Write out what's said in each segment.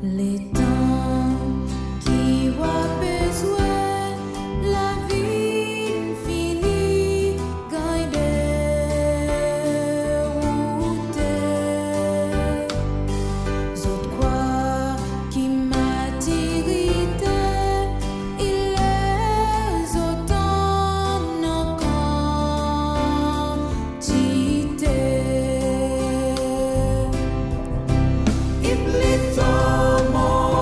It's all more.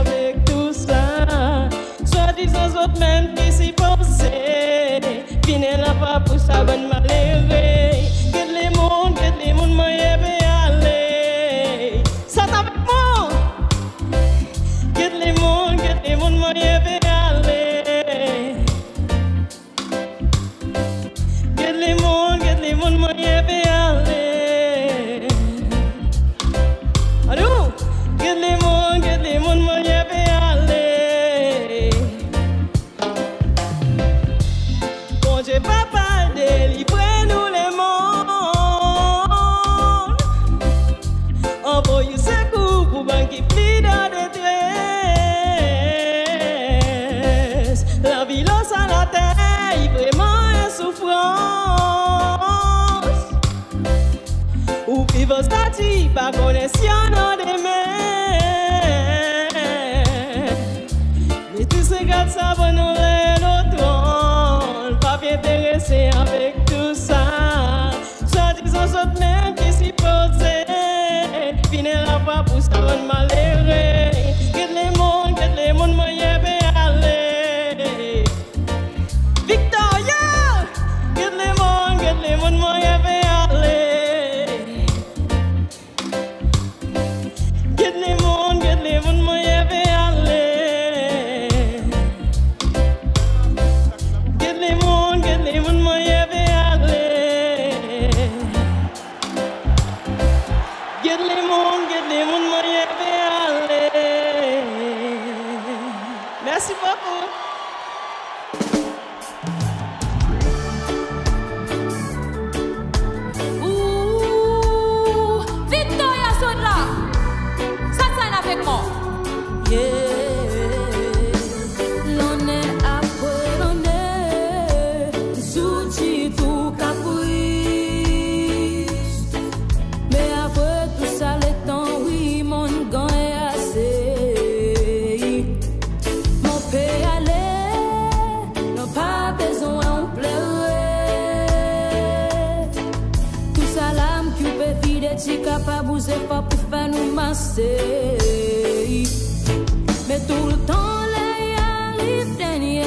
Avec tout ça, soit disant autres même qui s'y pensait, face à la taille, vraiment en souffrance. Ou qui va statuer par connaissance des mains. Mais tu sais qu'à ça va nous l'autre, pas bien intéressé avec tout ça. Soit ils ont sorti même qui s'y posait, finira pas pour ça bonne malheur. Mais tout le temps les arrive dernière,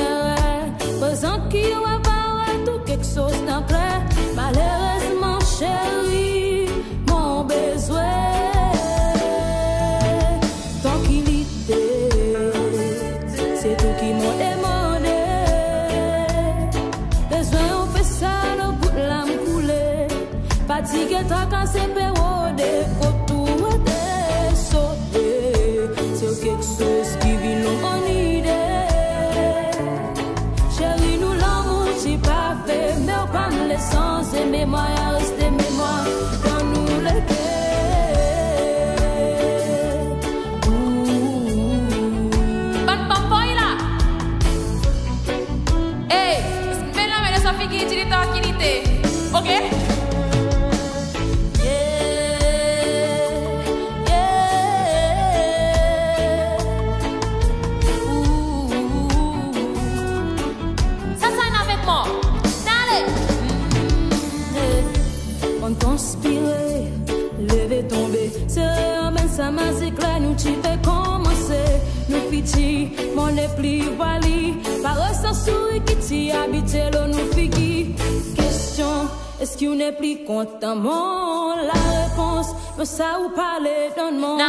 faisant qu'il va avoir tout quelque chose d'après. Malheureusement chérie, mon besoin tranquillité, c'est tout qui m'a demandé. Besoin on fait ça, nos bouts de l'âme coulée, fatigué tant qu'à se péroder. Mon épli vali, par ressent souris qui t'y habite, l'on nous figui. Question, est-ce qu'il n'est plus content? La réponse, mais ça ou parler dans le monde.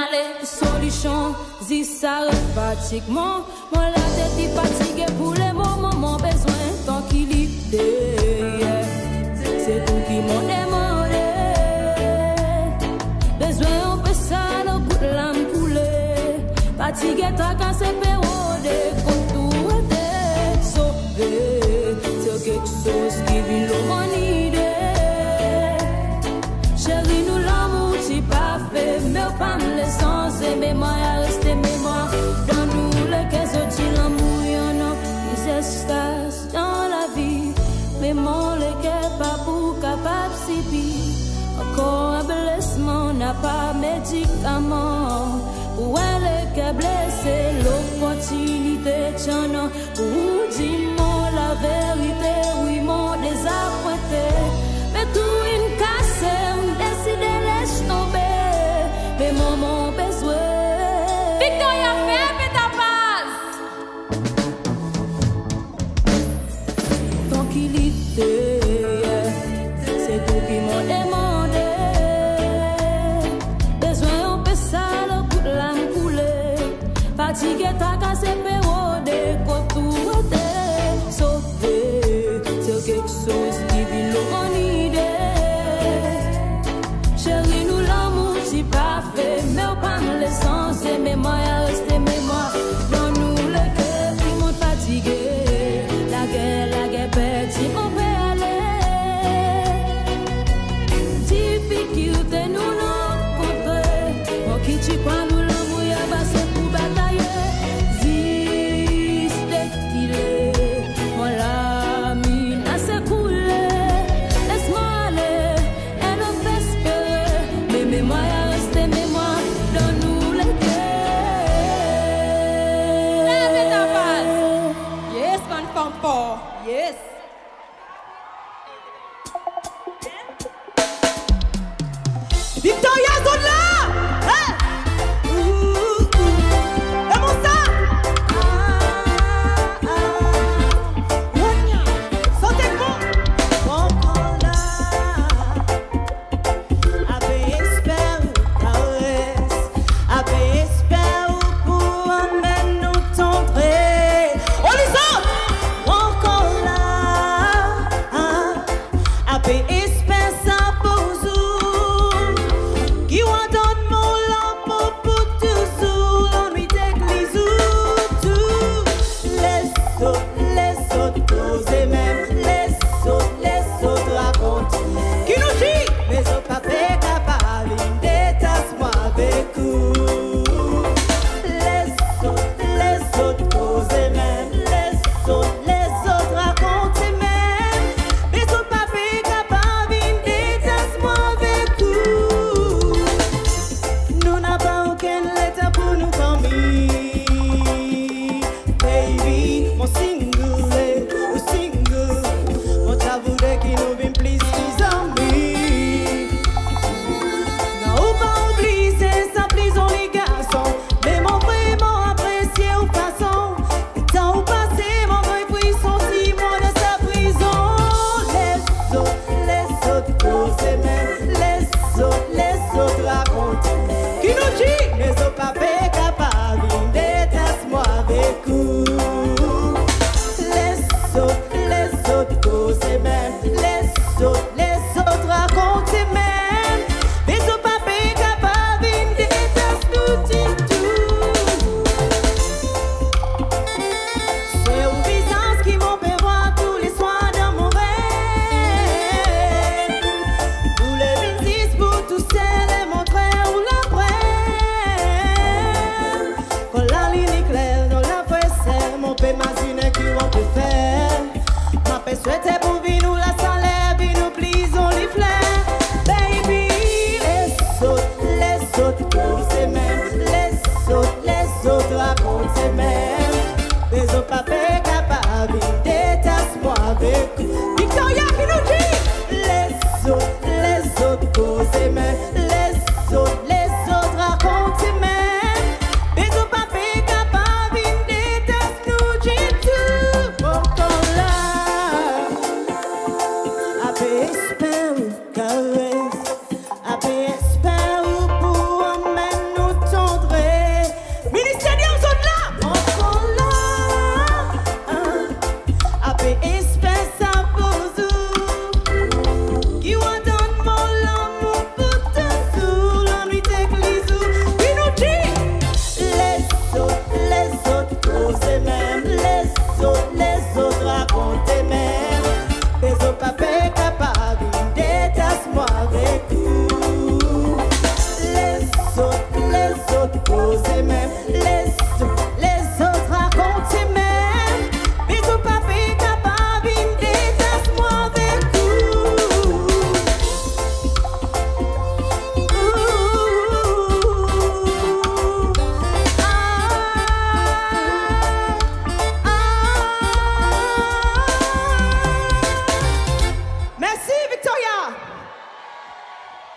Solution, si ça refatiquement, mon la tête est fatiguée pour les moments, mon besoin, tranquillité. C'est tout qui m'en demandé. Besoin, on peut ça, le goût de l'âme coulée. Fatigué, t'as qu'à se faire. Chose qui vit l'homme idée. Chérie, nous l'amour, tu pas fait. Mais pas me laissant, c'est mes mains à rester mes mains. Dans nous, le cas où tu l'amour, y'en a plus d'espace dans la vie. Mais mon lequel pas pour capable si pire. Encore un blessement n'a pas médicament. Où elle est blessée, l'opportunité t'en a. Où dis-moi la vérité, oui, mon désappointé. Mais tout une casse, on décide, laisse tomber. Mais mon besoin. Victoria, ferme ta passe. Tranquillité, c'est tout qui m'ont demandé. Besoin, on peut ça, le coup de l'âme coulée. Fatigué, t'as cassé, mais on découvre tout. Yes. Victoria, donne-la.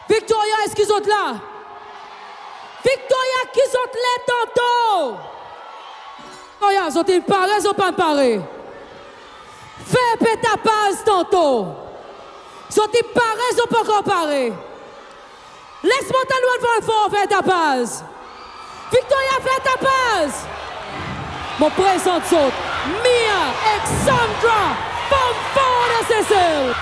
Victoria, fais ta paz. Mon présent saute. Mia Exandra, femme fort de Cécile.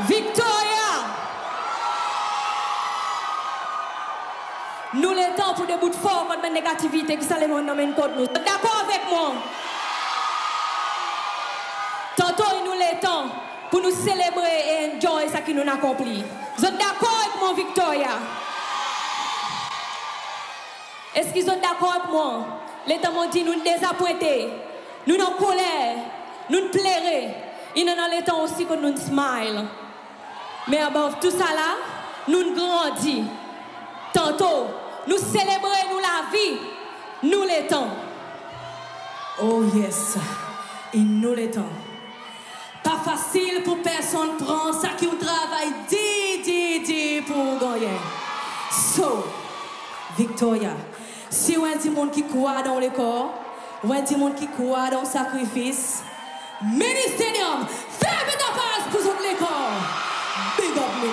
Victoria! Nous les temps pour des bouts de force contre la négativité qui s'allait mon nom contre nous. D'accord avec moi? Tantôt, nous les temps pour nous célébrer et enjoy ce qui nous a accompli. Vous êtes d'accord avec moi, Victoria? Est-ce qu'ils sont d'accord avec moi? Les temps m'ont dit nous désappointés, nous en colère, nous plairer. Ils nous ont les temps aussi que nous smile. Mais above tout ça là, nous grandissons. Tantôt, nous célébrons nous la vie, nous les temps. Oh yes, et nous les temps. Pas facile pour personne prend ça qui travaille dit pour gagner. So, Victoria, si on dit monde qui croit dans le corps, on dit monde qui croit dans le sacrifice, ministerium, faites de passe pour le corps. Big up me.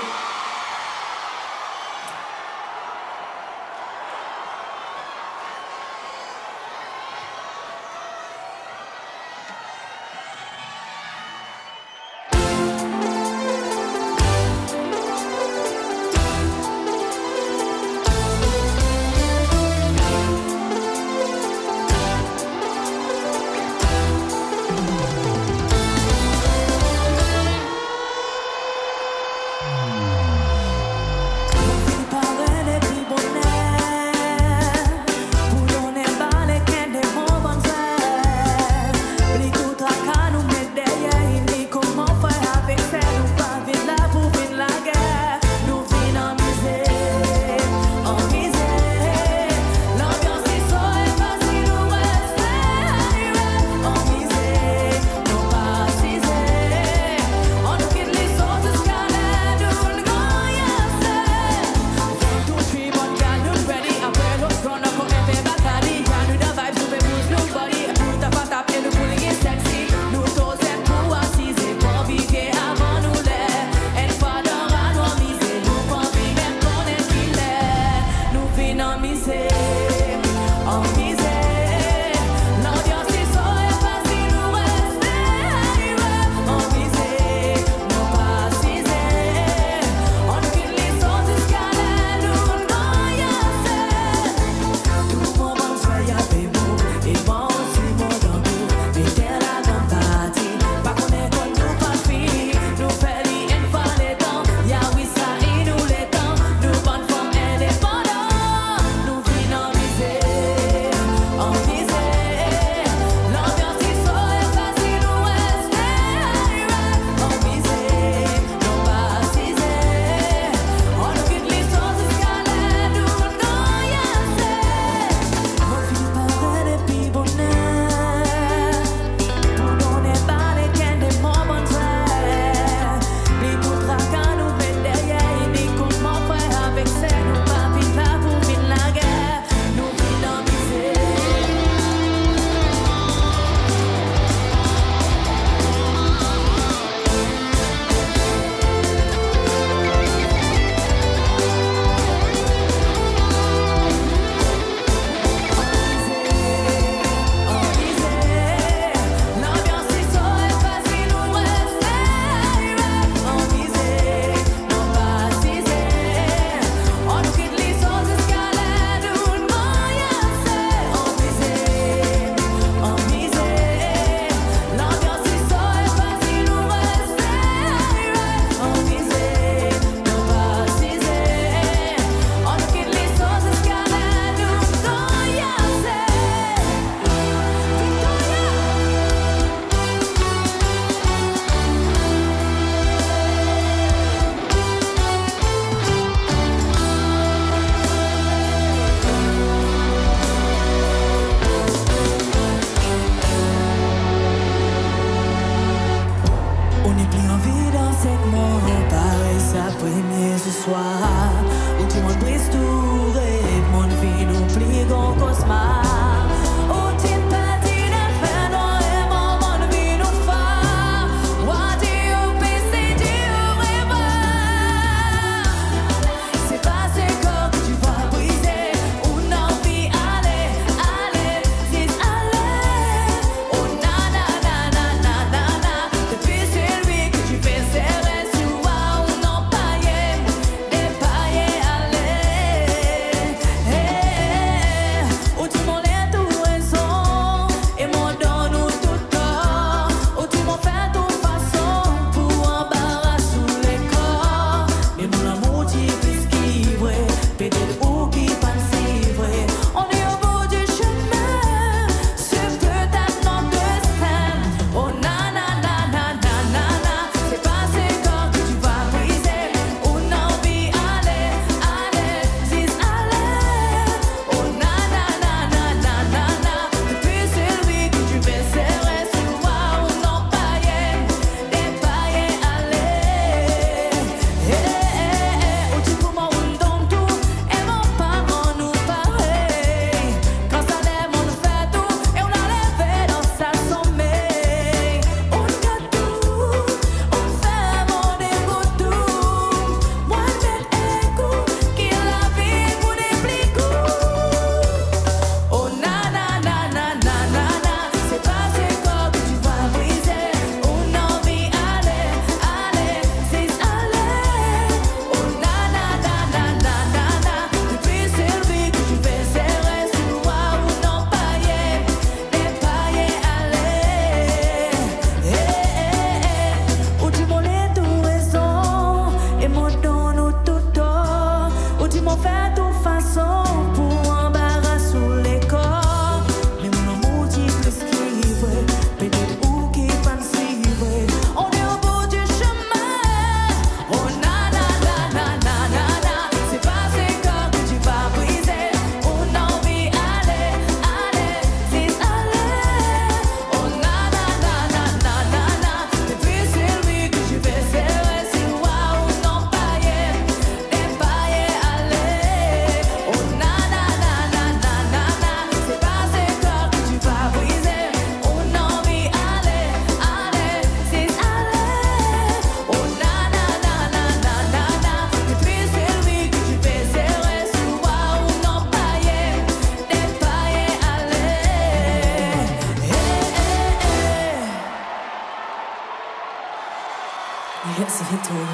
Merci retour.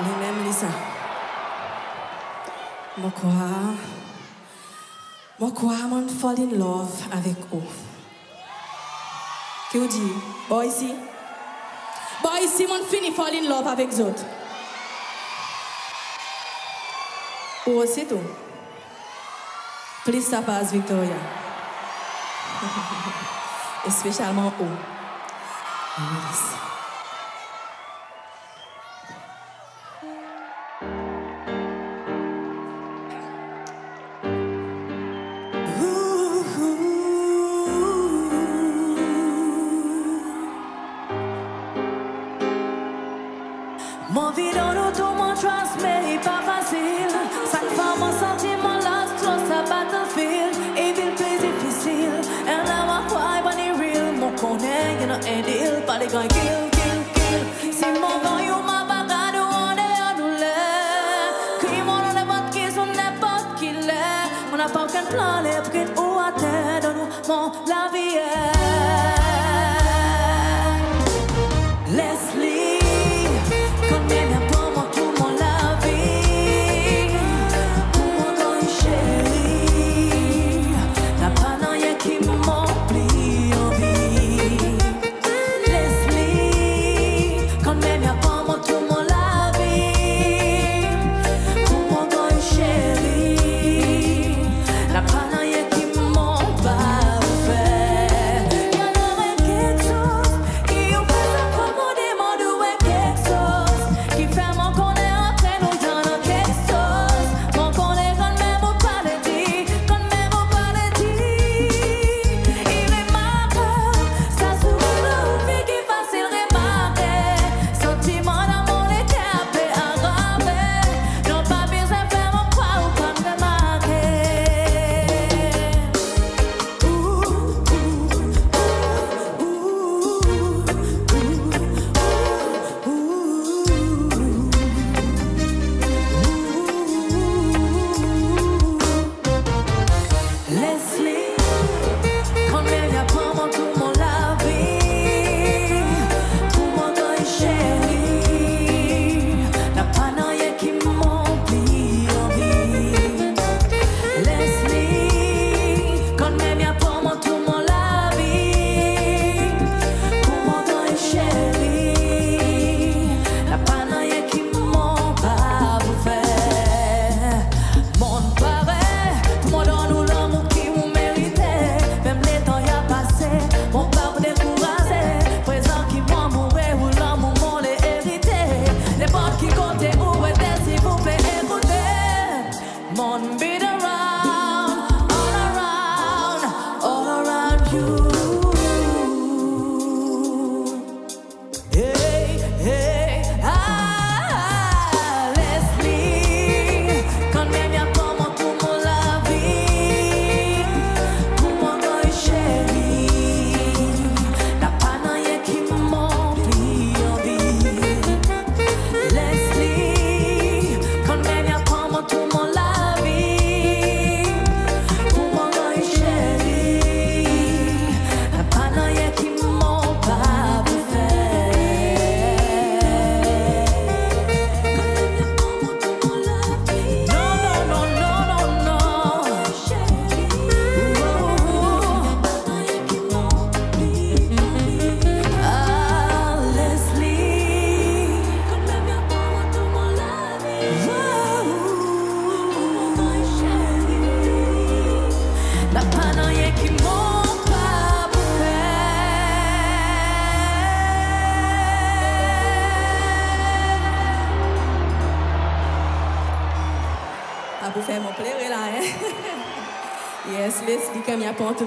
Les mêmes les uns. Moi, fall in love avec vous. Que vous dites? Boy, ici, mon fini fall in love avec vous autres. Oh, c'est tout. Plus ça passe, Victoria. Especialmente vous. Merci.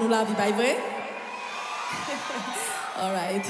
Nous la vie, pas vrai? All right.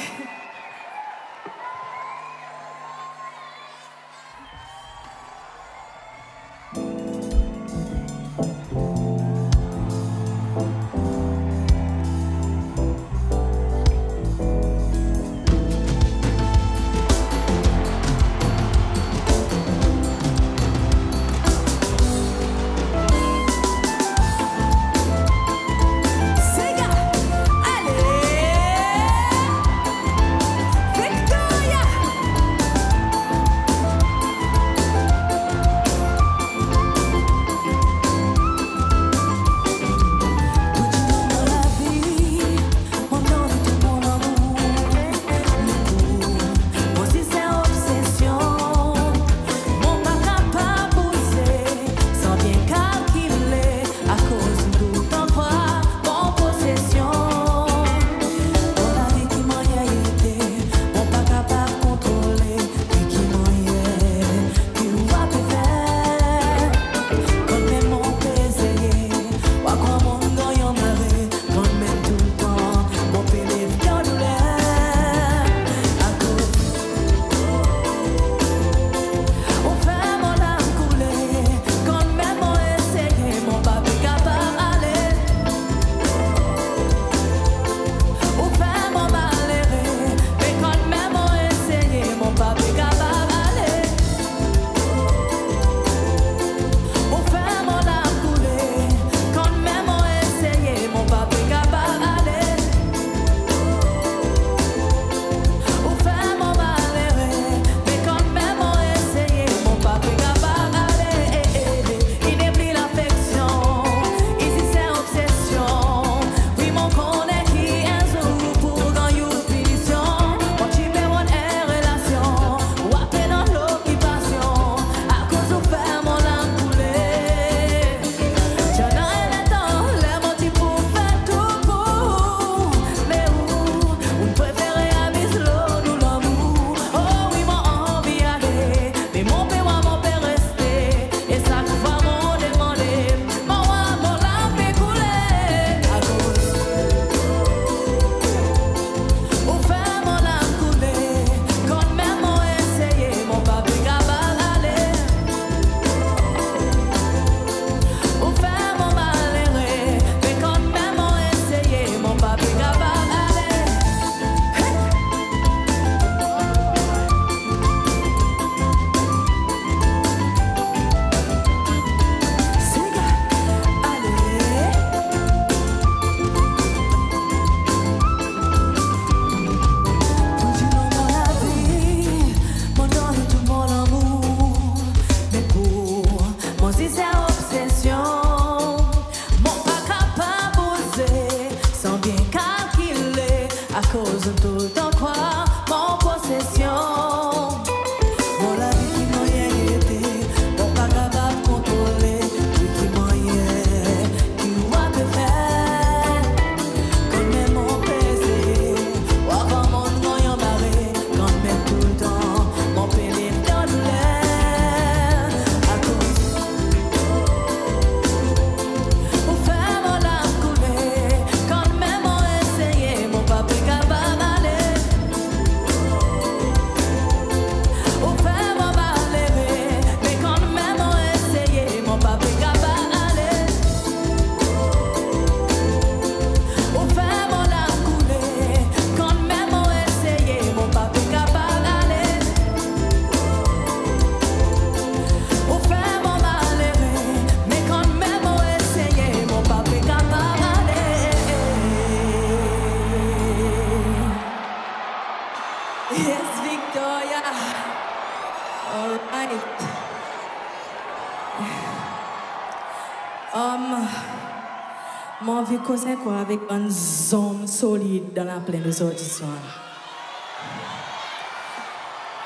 on vit causer quoi avec un homme solide dans la plaine de ce soir.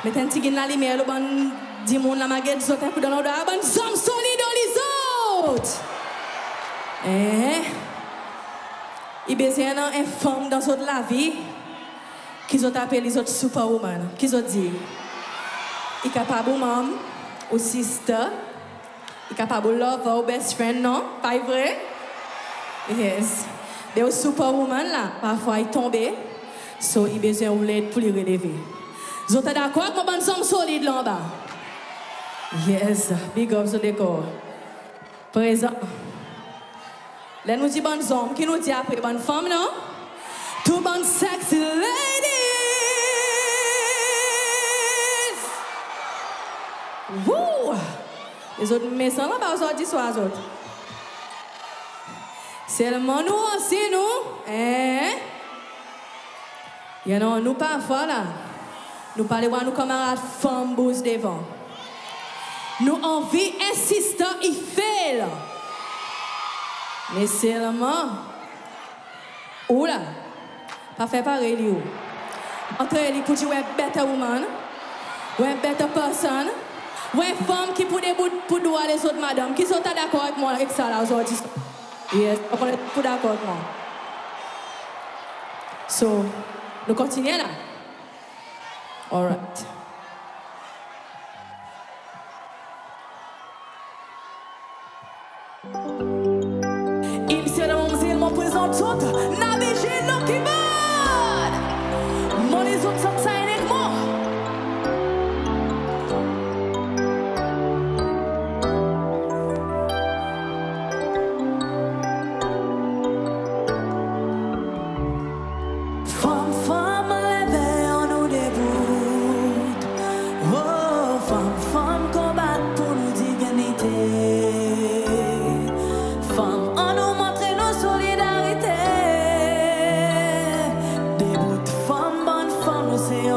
Mais tant qu'il n'a lumière, le bon dimon la maguette zot a pu dans l'ordre, un homme solide dans les autres. Eh? Il besoin d'un femme dans toute la vie qui zot appelle les autres superwoman, qui zot dit. Il capable maman, ou sister, il capable lover ou best friend non, pas vrai? Yes. Mais au superwoman là, parfois il tombe, so il besoin de l'aide pour le relever. Vous êtes d'accord avec mon bonhomme solide là en bas? Yes, big up sur le corps. Présent. Là nous dit bonhomme, qui nous dit après bonne femme non? Tout bon sexy ladies. Woo! Les autres messants là-bas, vous autres, soir les autres. Seulement nous aussi, nous, hein? You know, nous parfois là, nous parlons à nos camarades femmes bouse devant. Nous envie insistant, il fait. Mais seulement, oula, pas fait pareil, lui. Entre les coups, ouais, better woman, ouais, better person. Ouais, femme qui pour des bouts doigts les autres madame, qui sont d'accord avec moi avec ça là aujourd'hui. Yes, on est tout d'accord avec moi. So, nous continuons là. All right. Et monsieur et mademoiselle, m'en présente toutes, Nabéji Lockybird. Mon les autres sont ça avec moi. Say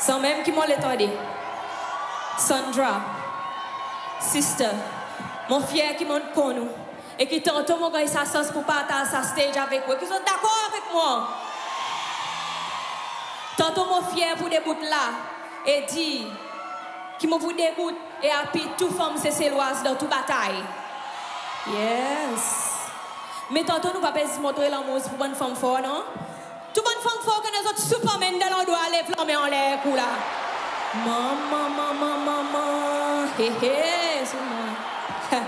Sans même qui m'ont l'étendu. Sandra, sister, mon fier qui m'ont connu et qui tente mon gars sa sens pour partager sa stage avec vous. Qui sont d'accord avec moi? Tantôt mon fier pour débout là et dit qui m'ont vous débout et appuie tout femme céloise dans toute bataille. Yes. Mais tantôt nous pas perdre montrer l'amour pour bonne femme fort non? Tout bonne femme fort que nous autres supermen dans l'endroit les flammes en l'air pour là. Maman, maman, maman, hé hé, c'est moi.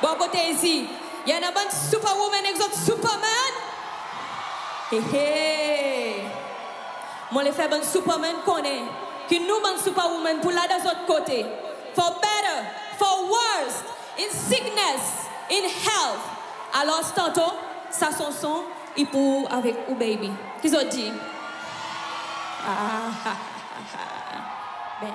Bon côté ici, il y en a une bonne superwoman, exote superman. Hé hé. Moi les fait bonne superman connaît, qui nous bonne superwoman pour là des autres côtés. For better, for worse, in sickness, in health. Alors tantôt, ça son et pour avec ou baby. Qu'ils ont dit. Ah. Ben.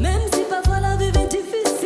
Même si parfois la vie est difficile,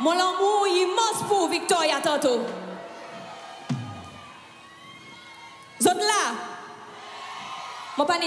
Mon amour, il must pour Victoria tantôt. Zone là. Mon pas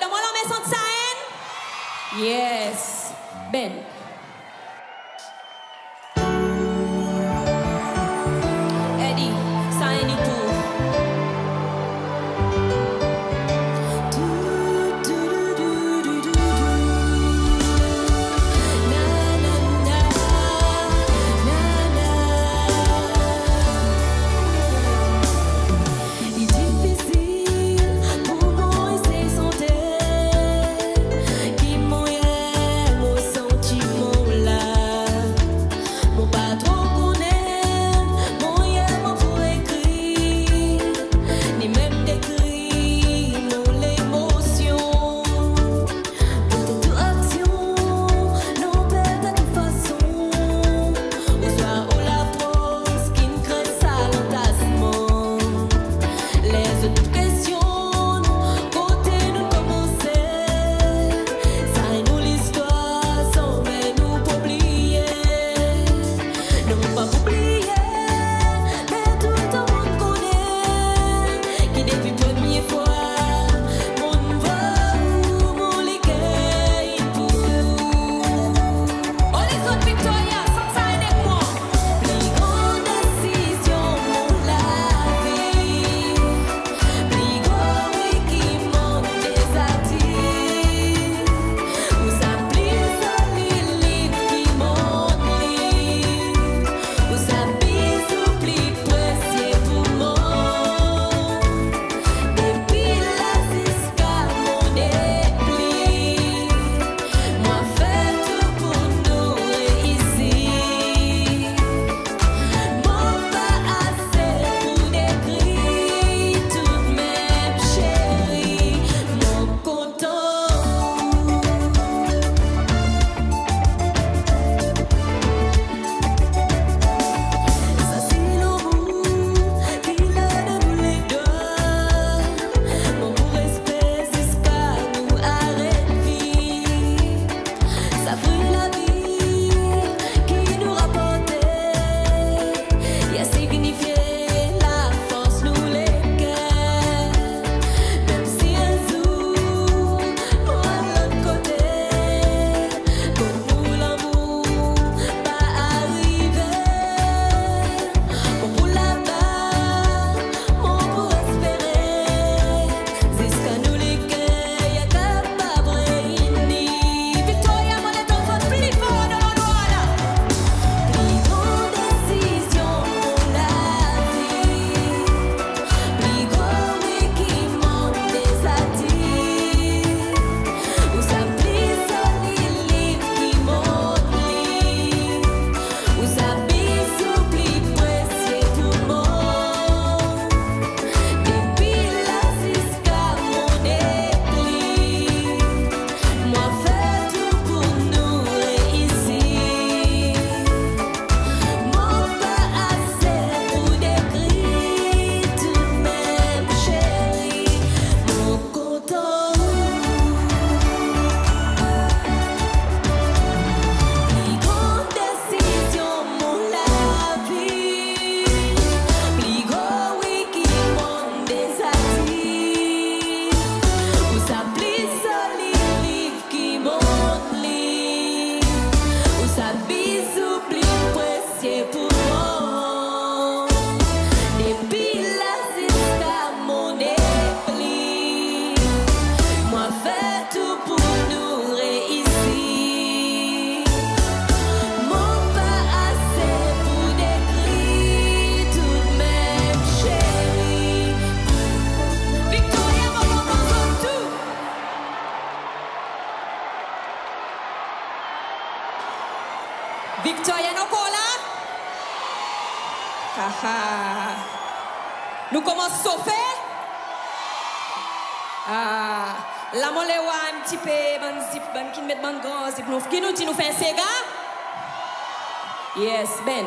dans mon homme et sont de sa haine? Yes. Ben. Eddie, ça haine du tout. Thank you. Victoria no cola? Haha. Nous commence sauver? Ah, la molewa un petit peu, ban zip, ban kin met ban grand zip, nous qui nous dit nous fait un sega? Yes, Ben.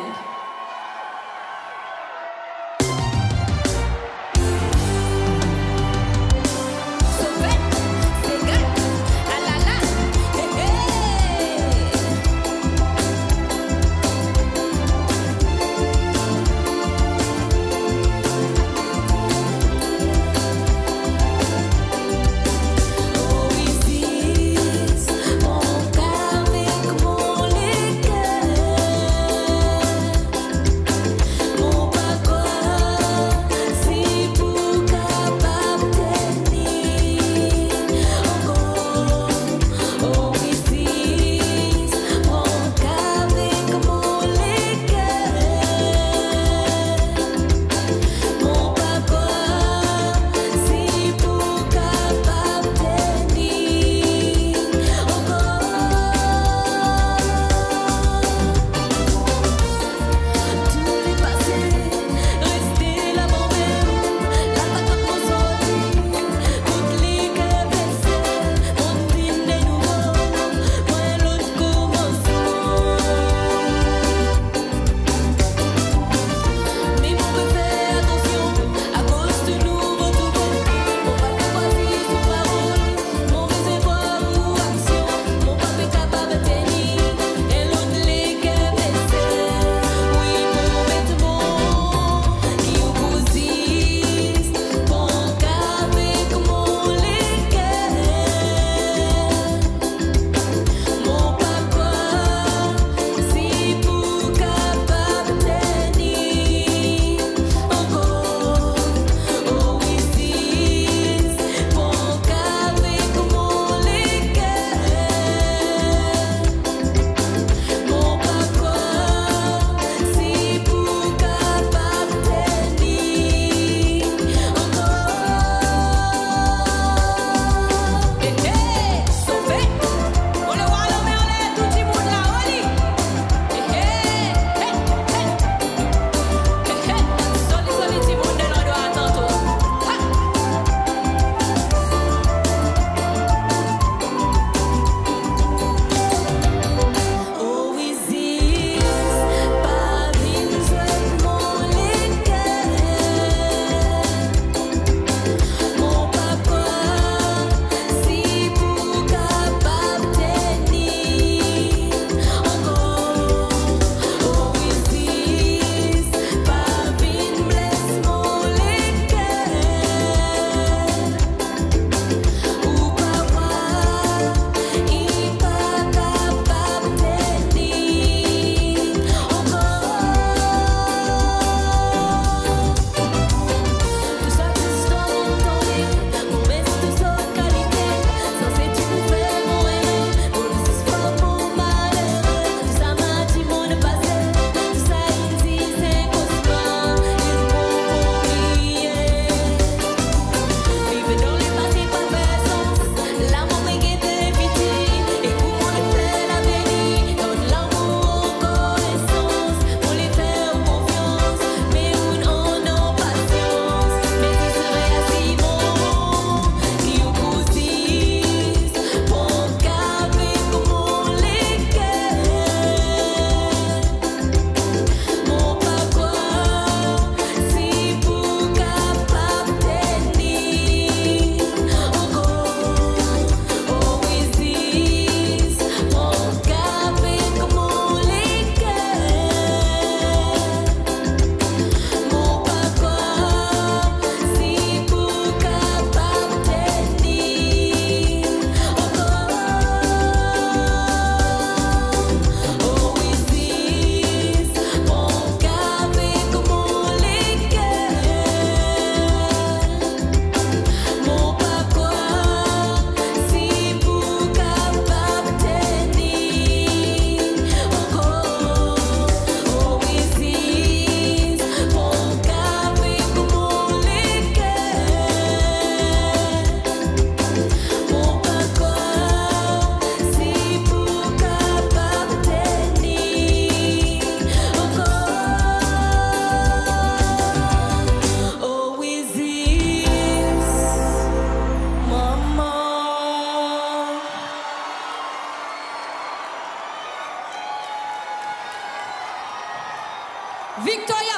Victoria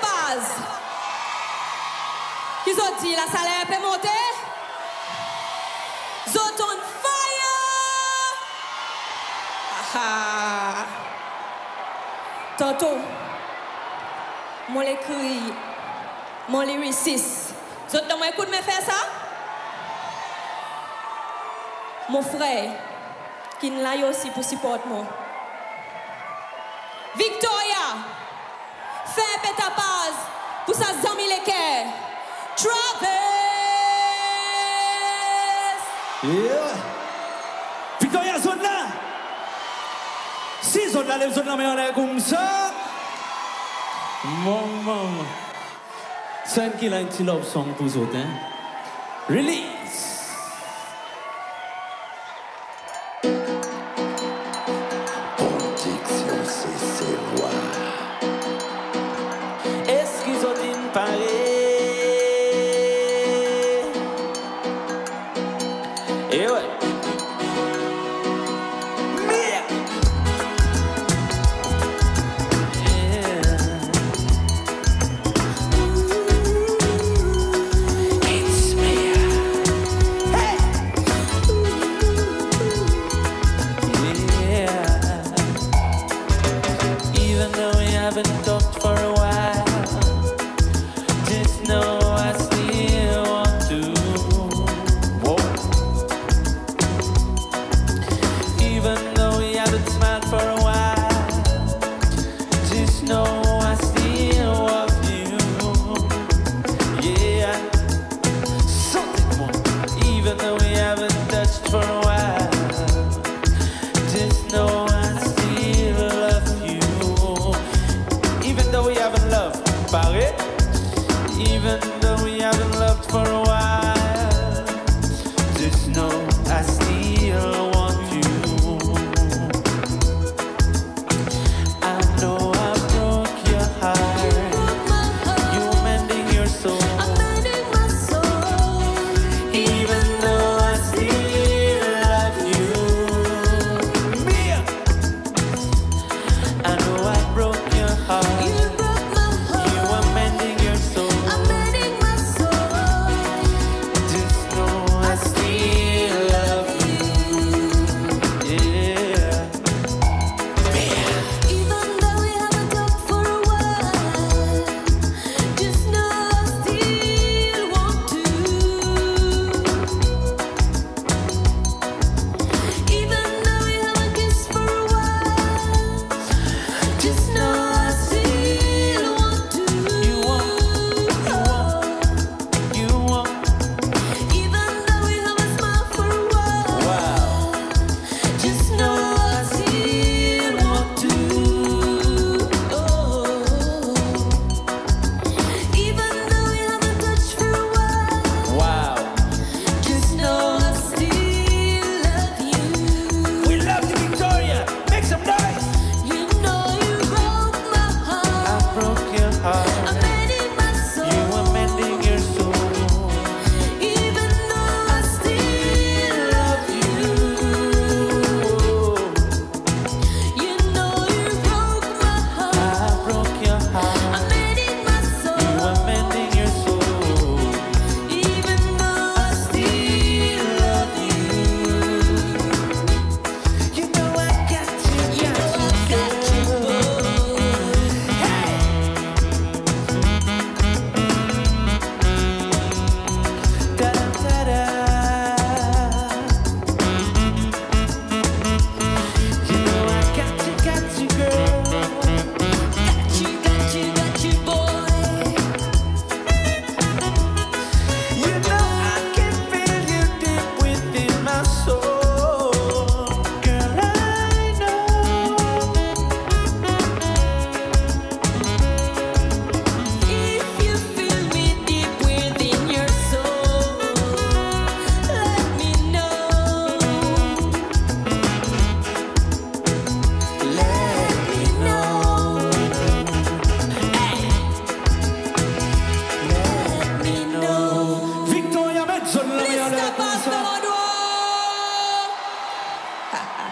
Paz. Qu'ils ont dit, la salle est un peu montée. Zot on fire! Ah, tantôt, mon l'écrit, mon lyriciste. Zot dans mon écoute me faire ça? Mon frère, qui n'a eu aussi pour supporter moi. Victoria, fais péta paz pour sa zami le cœur. Travis! Yeah! Victoria, zone là! Si zone là, les zones là, mais on est comme ça! Maman! Thank you, like, love song pour vous, hein? Release!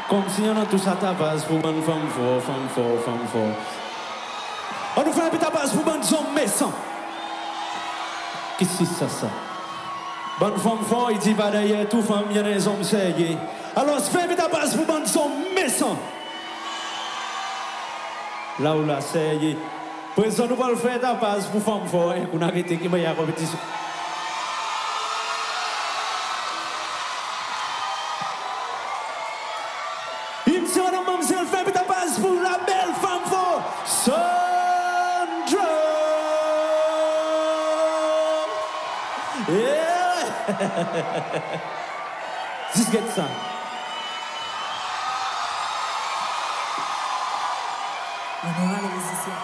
Confío en tus atapas, fuman, fan, for, fan, for, fan, for. applause for Ban John Mason. Qu'est-ce que c'est ça? Bonne femme fort, il dit va d'ailleurs tout femme bien les hommes sérieux. Alors se fait vite applause pour Ban John Mason. Là où la sérieux. Présent nous va le faire applause pour femme fort. On a arrêté qui m'a y a compétition. Just get some. Manual de decisión. Pas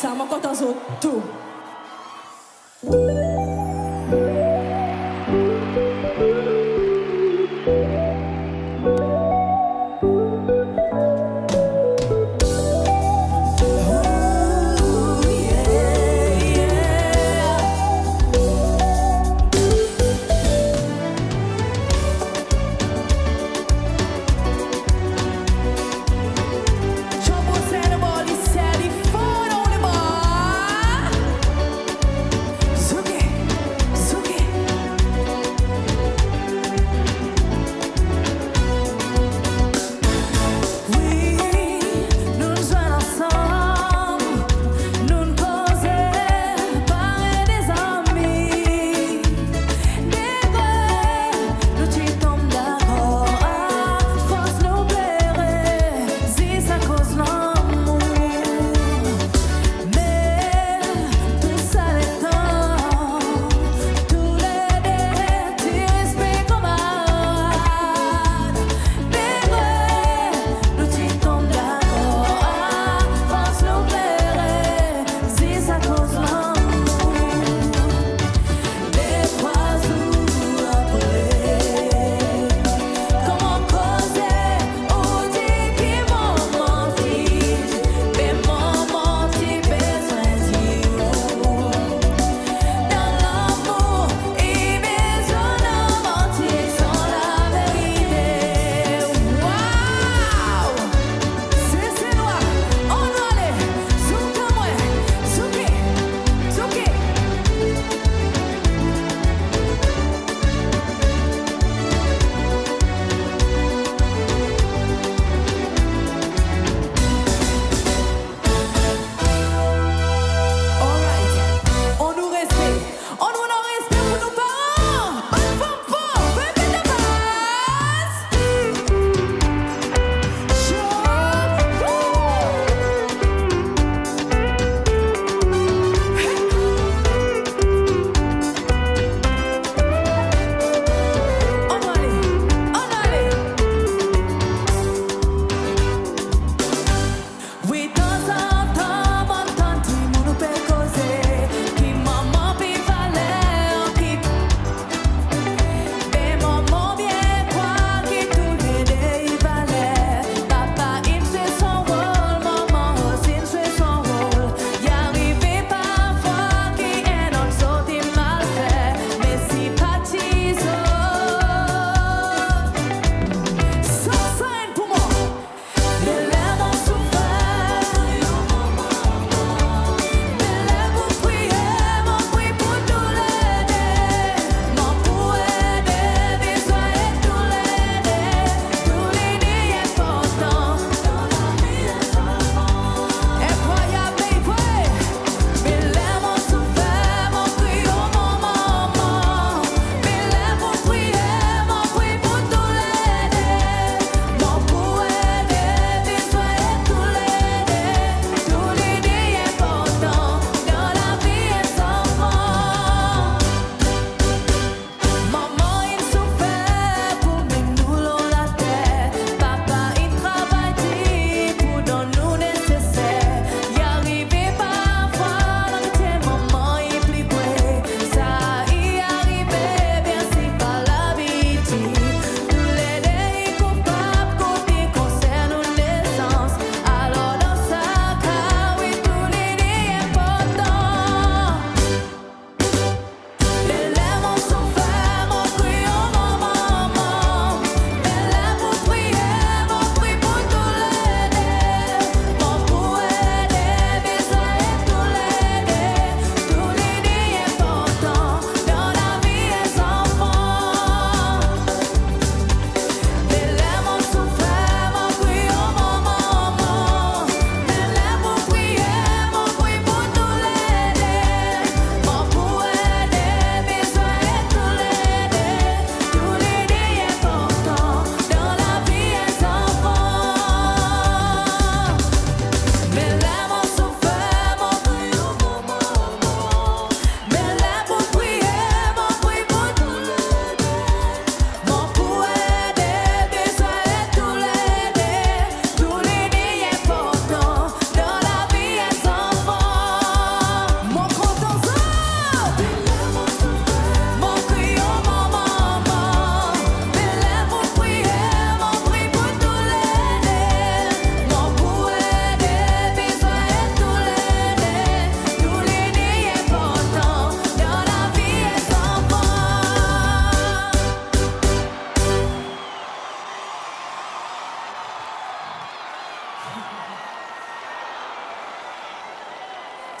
Samo Kotazu 2. It's okay.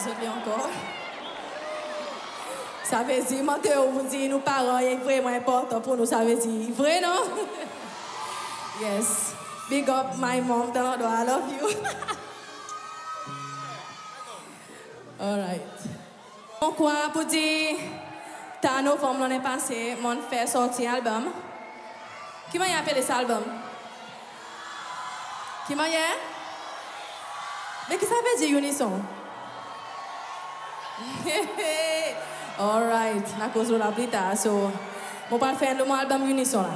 vous auriez encore. Ça veut dire, Mathéo, vous dites, nos parents, c'est vraiment important pour nous, ça veut dire. Vrai, non? Yes. Big up my mom, Donald, I love you. All right. Pourquoi? Pour dire, en novembre l'année passée, mon frère sorti un album. Qui m'a appelé cet album? Qui m'a dit? Mais qui savait dire Unison? All right, na cause la blita, so, mon pas faire le mon album Unison là.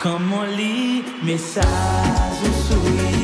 Come on, leave me sad, so sweet.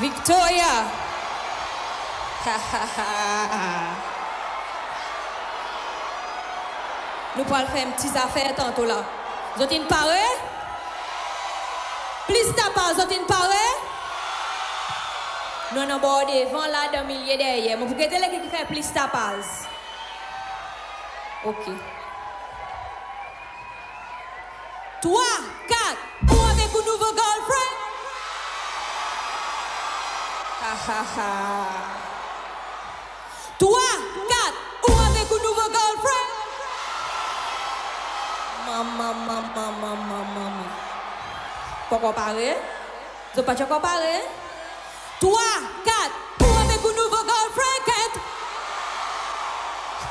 Victoria! Nous allons faire une petite affaire tantôt là. Vous avez une parole? Plus de part, vous avez une parole? Non, non, bon, devant là, d'un millier derrière. Mais vous pouvez dire que plus de part. Ok. 3, 4, pour avec une nouvelle girlfriend! Hahaha. 3, 4, ou avec une nouvelle girlfriend. Maman. Pas comparé. Tu n'as pas de comparé. 3, 4, ou avec une nouvelle girlfriend.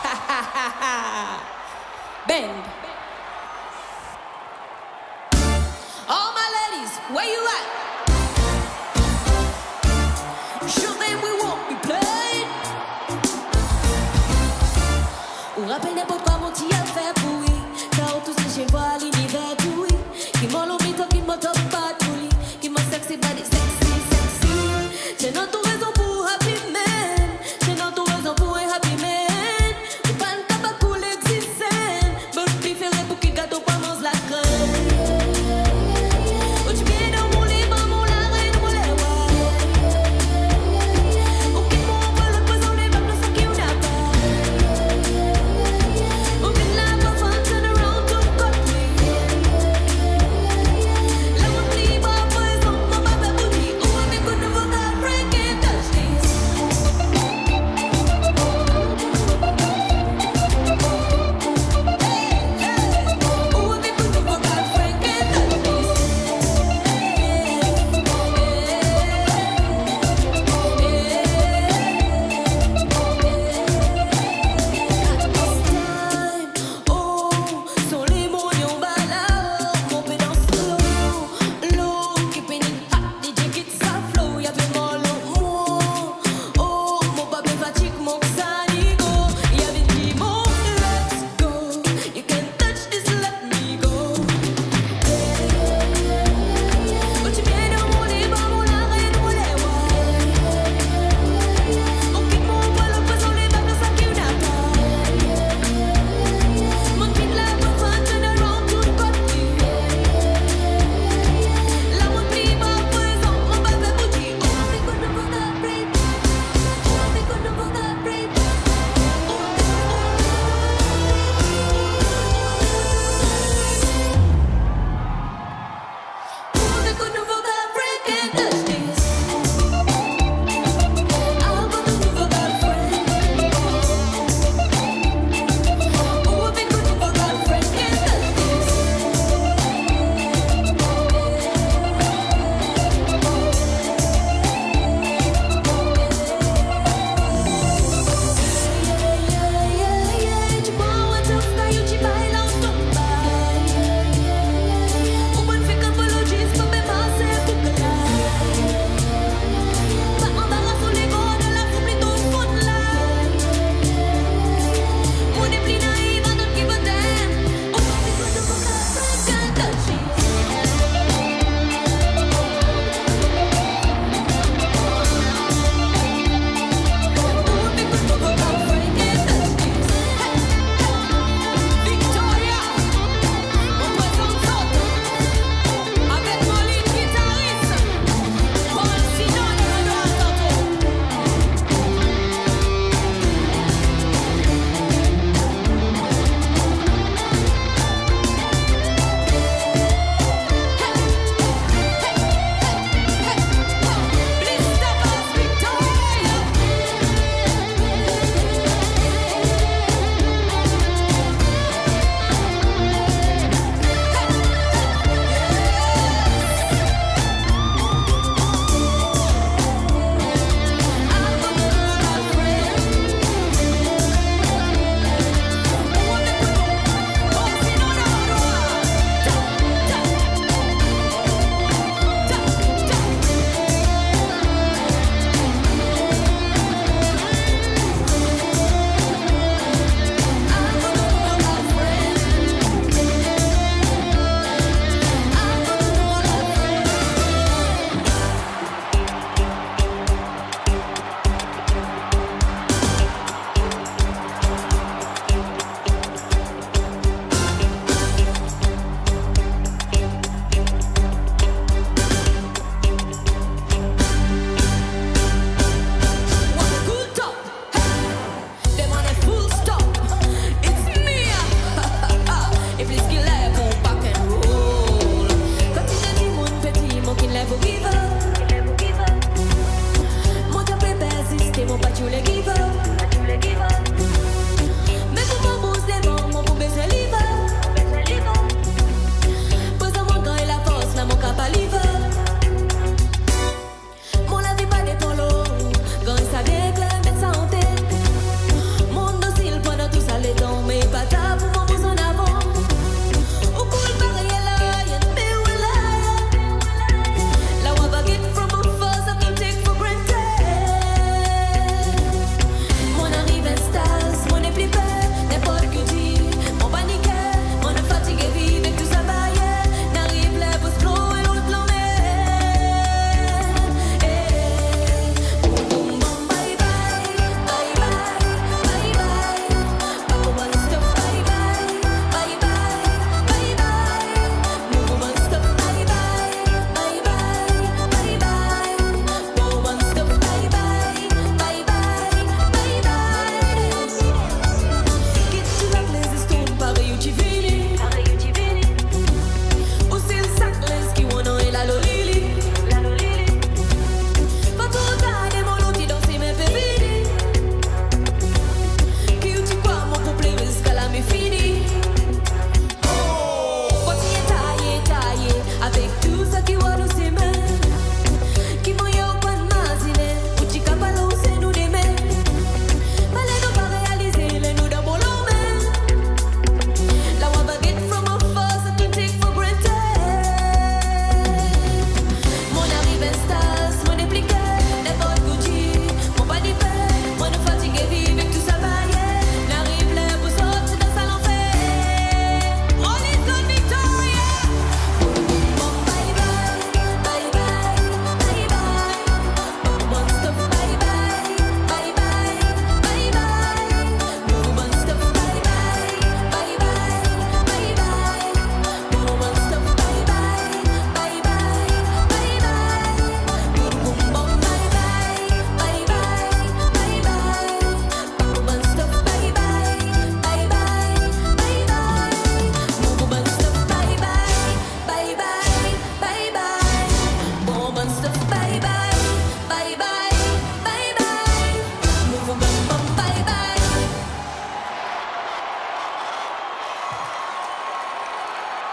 Hahaha. Bend. All my ladies, where you at? Ou rappelle n'importe quoi mon petit a fait pourri. Car tous les chez moi l'univers pourri. Qui m'en l'ont mis tant qu'il m'en tombe pas tout lit. Qui m'en sexy body sexy. J'ai non ton raison pour happy man. J'ai non ton raison pour un happy man. Ou pas n'ta pas cool existent. But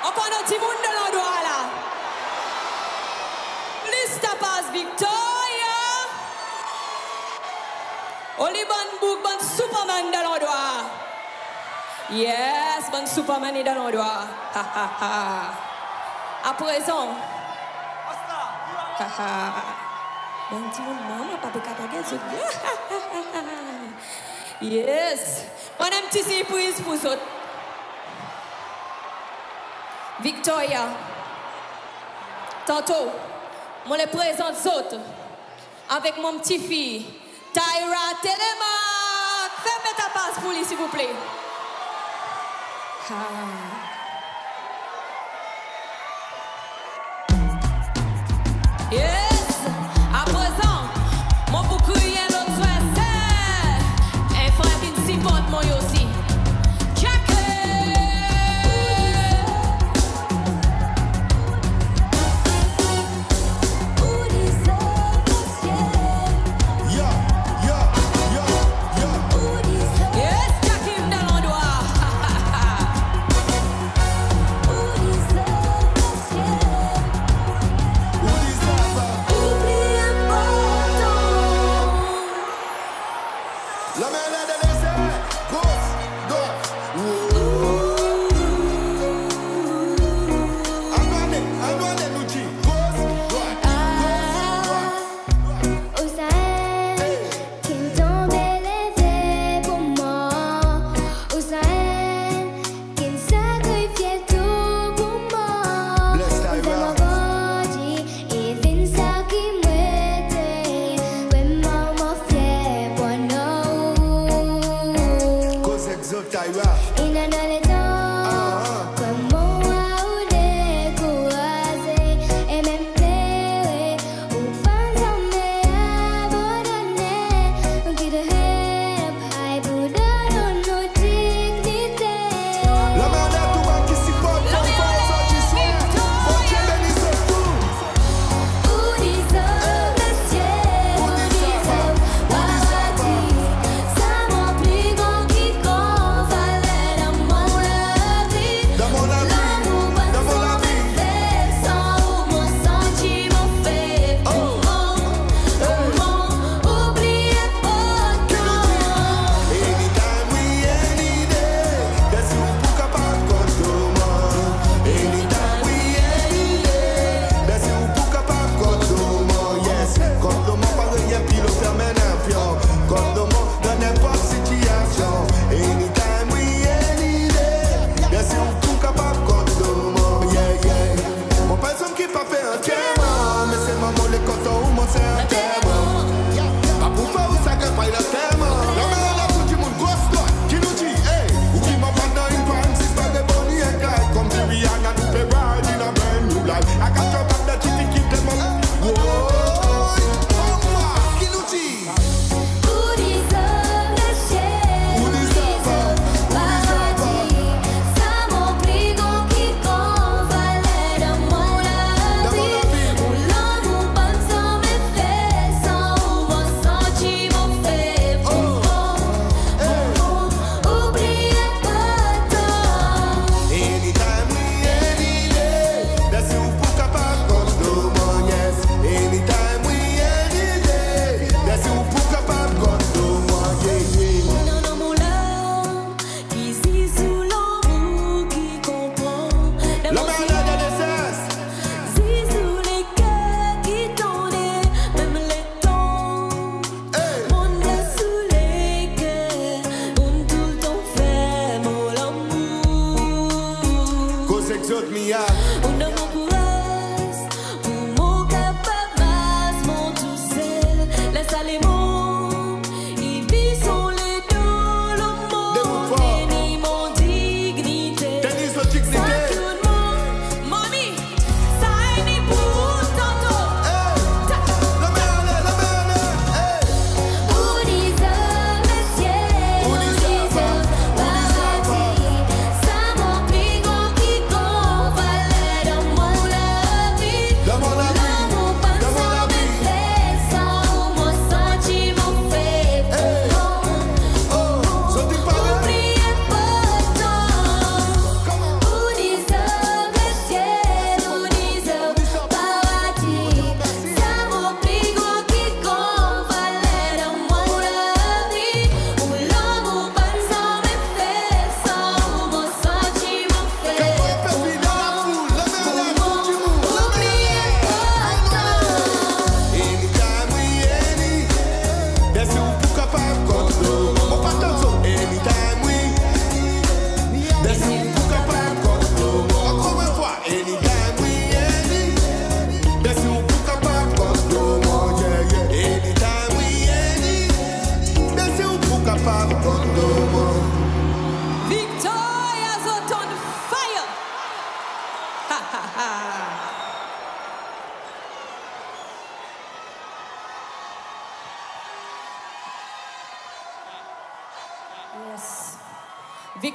Ako na si Mundo Laudwala. Lista Paz Victoria. Oliban Bugban Superman Laudwala. Yes, Ban Superman et Laudwala. Ha ha ha. À présent. Ha ha. Bantu mama papa kapaga zo. Yes. On a petit surprise pour vous. Victoria, tantôt, je les présente autres avec mon petit-fille, Tyra Telemach. Fais-moi ta passe pour lui, s'il vous plaît. Ah.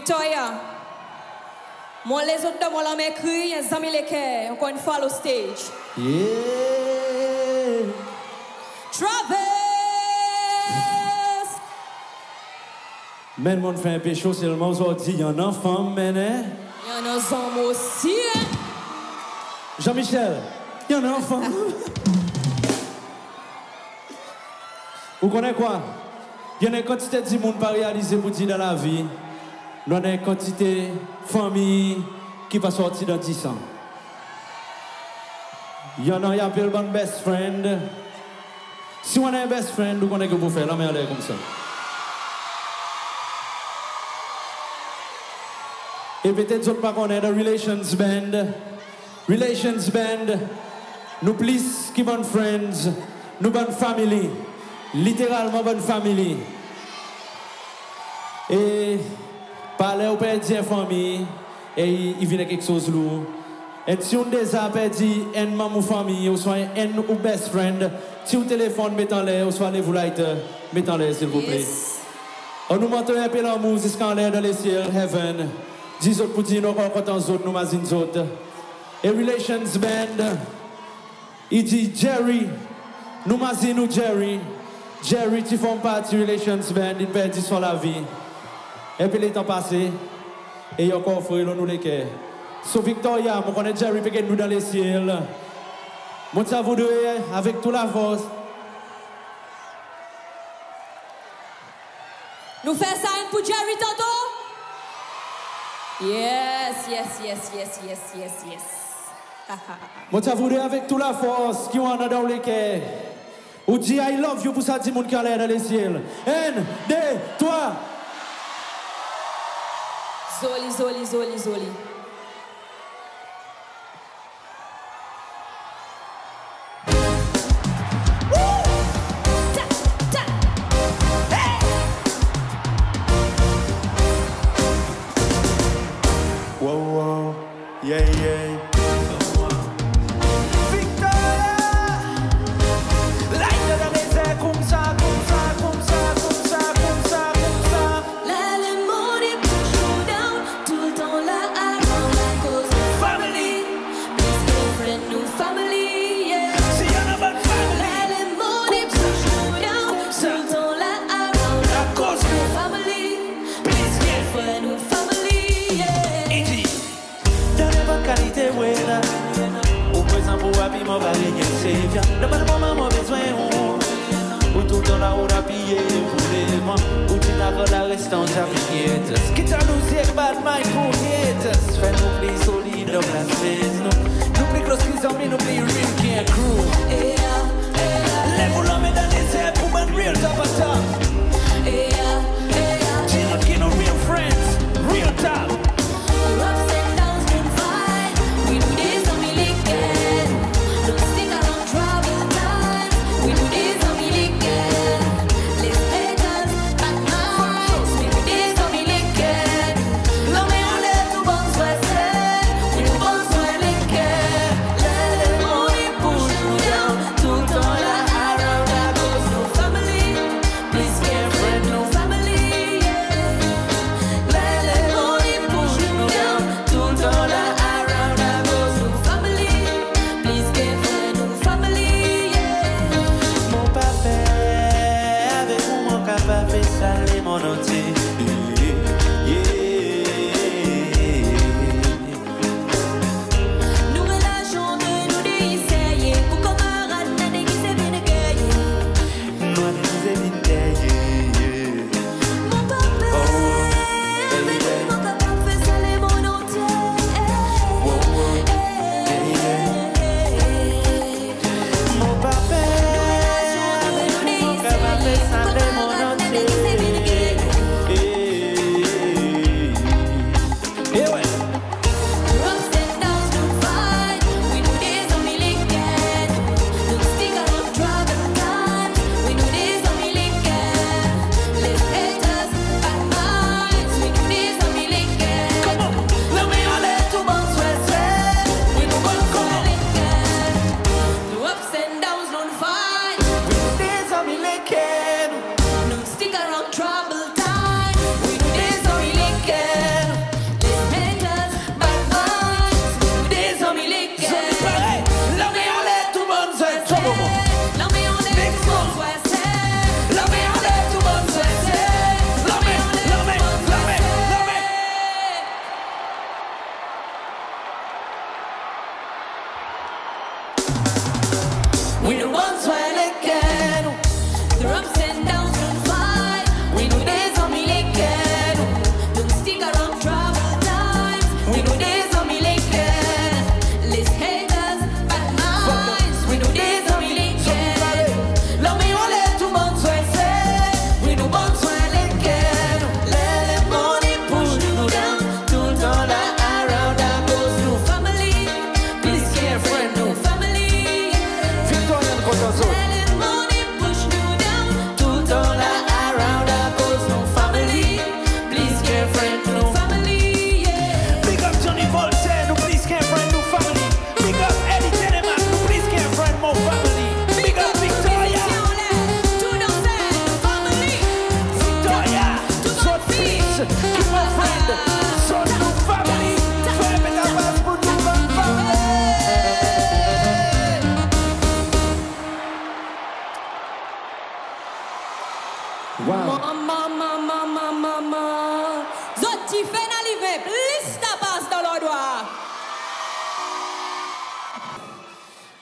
Victoria. Moi, les autres de moi, la m'écrit, ils ont mis les cœurs. Encore une fois, le stage. Yeah. Travis! Même, on fait un pécho, c'est le moment où on dit, il y en a un enfant, mais hein? Il y en a un homme aussi, hein? Jean-Michel, il y en a un enfant. Vous connaissez quoi? Il y en a une quantité de monde pas réalisé pour dire dans la vie. Il y en a une quantité de famille qui va sortir dans 10 ans. Il y en a appelé un best friend. Si on a un best friend, vous connaissez que vous faites la merde comme ça. Et peut-être d'autres pas connaissent la Relations Band. Relations Band, nous plus qui bonnes friends, nous bonnes familles. Littéralement bonne famille. Et parler au père de la famille, et il vient quelque chose lourd. Et si on déjà perdu un membre de la famille, ou soit un ou best friend, si on téléphone, mettez-les, ou soit les vous lighter, mettez-les s'il vous plaît. On nous montre un peu l'amour jusqu'en l'air dans les ciels, heaven. 10 autres pour dire nous rencontrons autres, nous masins autres. Et Relations Band, il dit Jerry, nous masins Jerry. Jerry, tu fais partie Relations Band, il perdit son la vie. Et puis les temps passés, et il y a encore frère, nous les cœurs. So Victoria, je connais Jerry, qui nous dans les ciels. Mon savou de avec toute la force. Nous faisons ça pour Jerry tantôt? Yes, yes, yes, yes, yes, yes, yes. Mon savou de avec toute la force, qui en a dans les cœurs. Ou dit I love you pour ça, dit mon calais dans les ciels. Un, deux, trois. Zoli, zoli, zoli, zoli. Wow, wow, yeah, yeah. M'a va gagner c'est bien le bon moment besoin ou tout dans la hora pillé vraiment ou tu la la restant jamais qui t'a nous c'est bad my pocket fait nous plus solide dans la saison nous plus close qu'ils ont mis nous plus real qui est cruel et les voulons me donner c'est pour man real top top et chillin' qui nous real friends real top.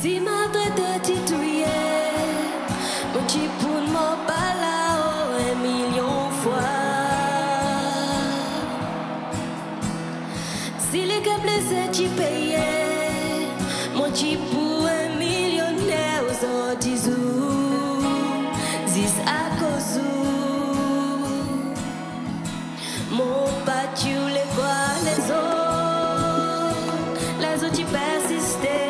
Si ma vraie te titouillait, mon petit poule m'en bala un million fois. Si les gars blessés tu payais, mon petit poule un millionnaire aux antisous, zis à cause où mon pas tu les vois les autres, les autres tu persistais.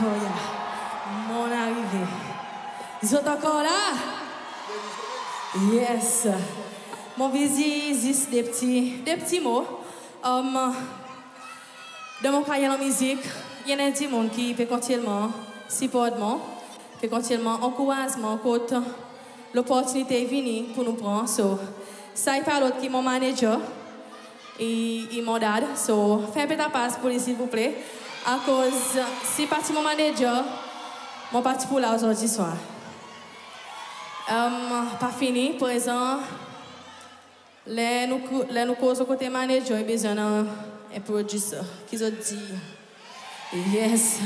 Victoria, Mona Vive, Zotokora. Yes. Mon visage existe des petits mots. Dans mon carrière en musique, il y en a des gens qui peuvent continuellement supporter moi, peuvent continuellement encourager moi quand l'opportunité est venue pour nous prendre. So, ça y parle qui mon manager et mon dad. So, fais un peu ta passe pour lui s'il vous plaît. À cause, si parti mon manager, mon parti pour là aujourd'hui soir. Pas fini, pour exemple, les nous cause au côté manager, ils ont besoin d'un producteur qu'ils ont dit. Yes,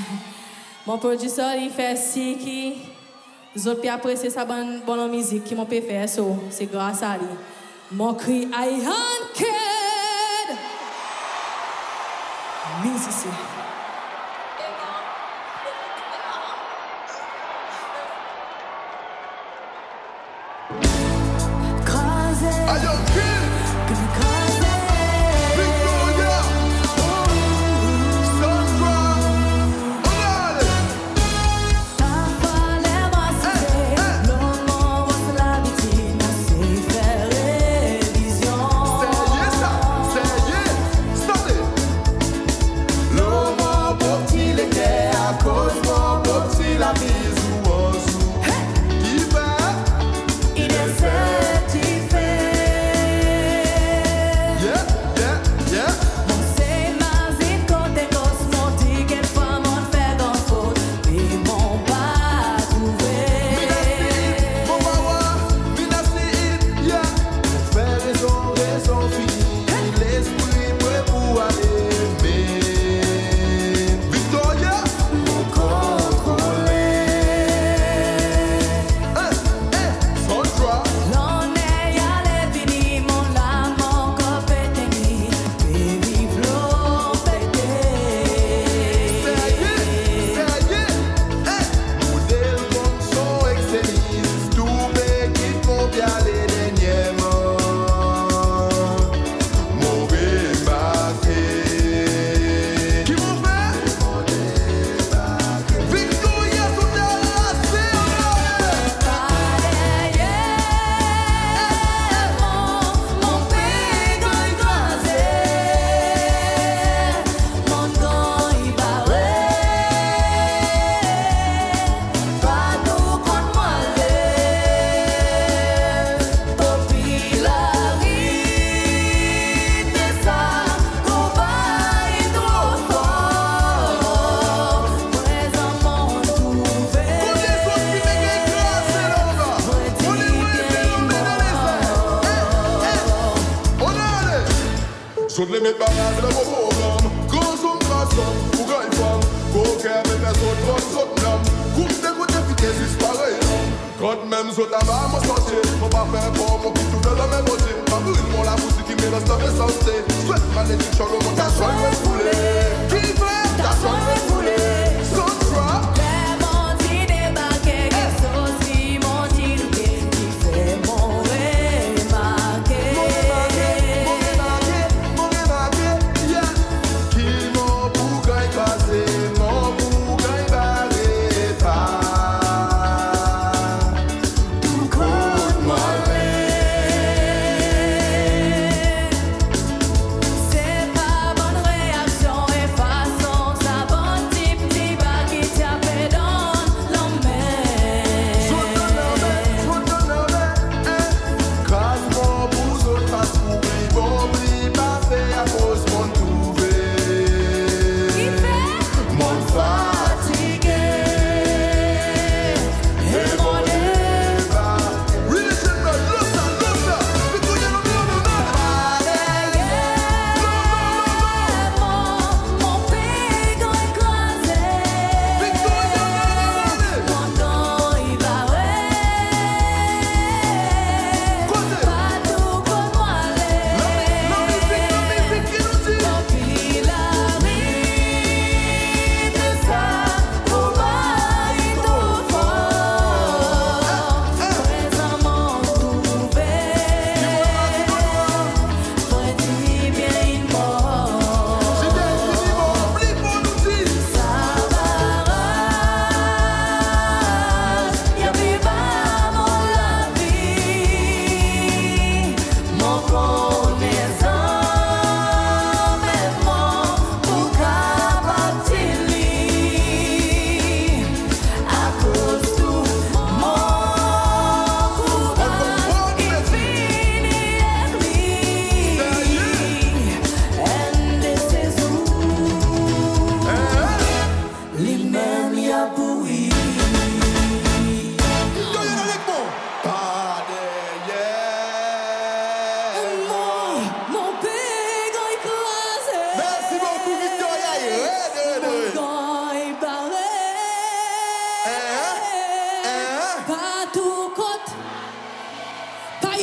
mon producteur il fait si qui, ils ont pu apprécier sa bonne musique qui m'ont pu faire, so, c'est grâce à lui. Mon cri, I hanked. Musique.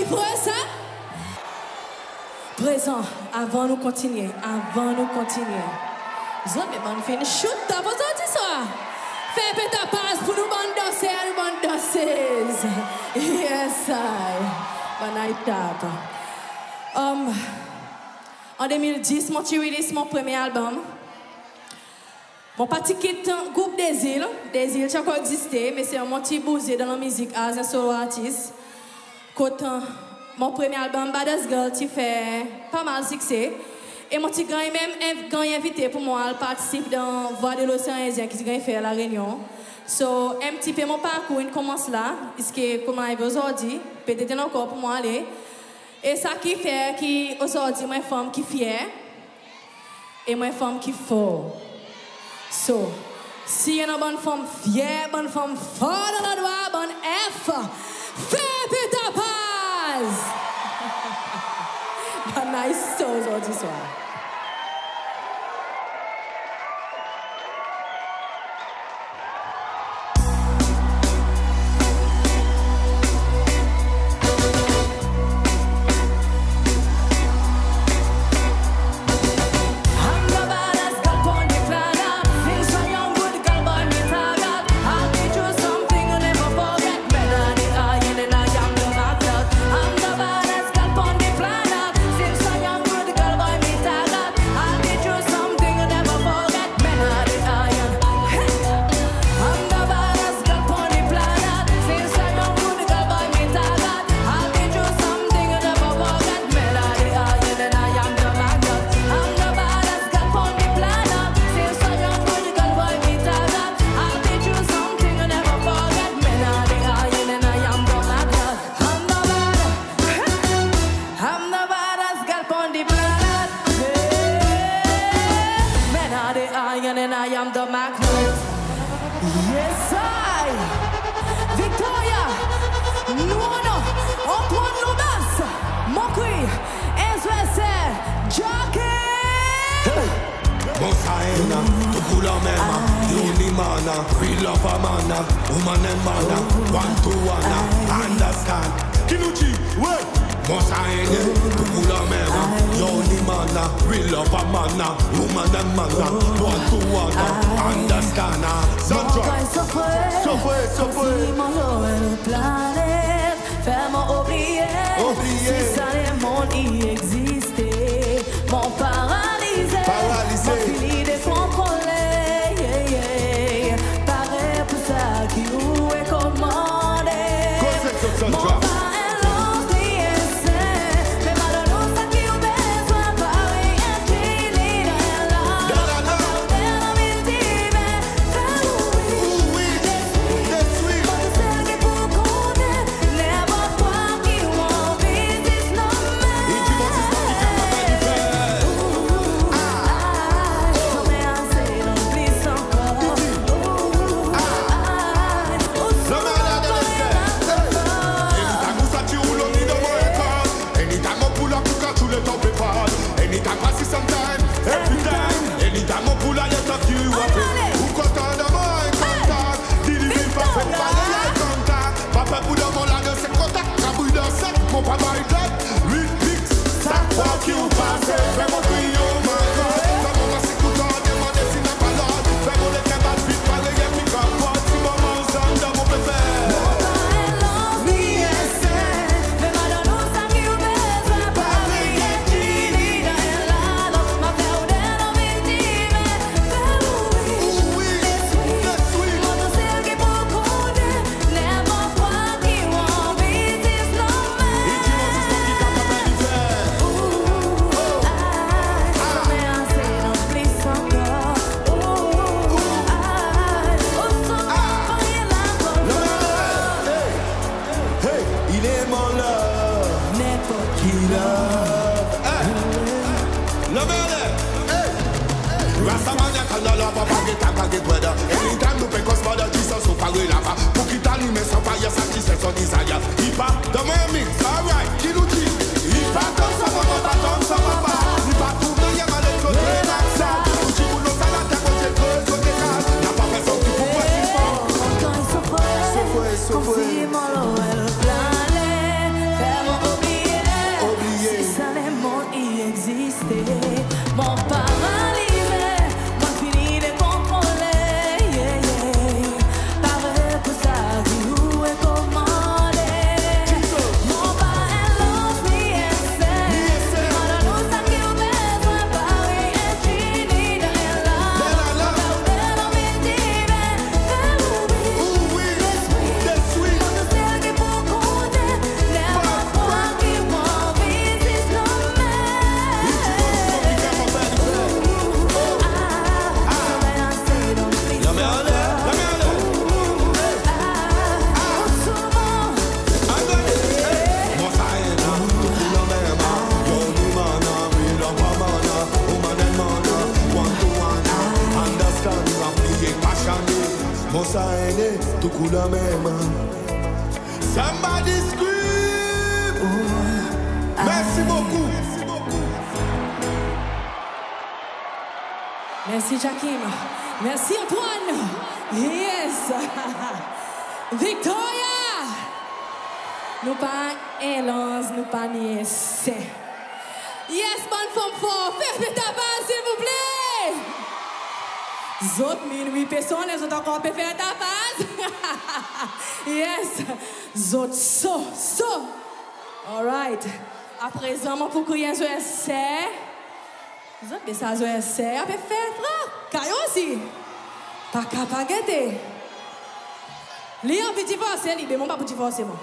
est prêt, ça? Présent, avant nous continuer, Vous avez bien fait une chute, vous avez entendu ça? Fais péta passe pour nous danser, Yes, I. Bonne étape. En 2010, mon release mon premier album. Mon parti quitte un groupe des îles. Des îles, j'ai encore existé, mais c'est un petit bousé dans la musique as un solo artiste. Quand mon premier album, Badass Girl, qui fait pas mal de succès. Et mon petit grand est même grand invité pour moi à participer dans Voix de l'Océan Indien qui a fait à La Réunion. So, un petit peu mon parcours commence là, parce que comme il est aujourd'hui, peut-être encore pour moi aller. Et ça qui fait qu'aujourd'hui, moi, femme qui est fière et moi, femme qui est forte. So, si y a une bonne femme fière, bonne femme forte, on doit bonne F. Fais Victoria Paz! Bonne night aujourd'hui soir. Confirmo lo del plan, fermo. coulda même. Somebody scream. Oh, merci beaucoup. Merci beaucoup. Merci Jacqueline. Merci Antoine. Yes. Victoria. Nous pas élance, nous pas nièce. Yes, bonne femme fort. Faites ta base, s'il vous plaît. Zot minuit personne, les autres encore peuvent faire ta base. Yes. Zot so. All right. À présent, mon pour crier sur SC. Vous avez ça sur SC, on peut faire frère. Caillou aussi. Pas capagete. Lui on peut divorcer, lui, mais mon pas pour divorcer moi.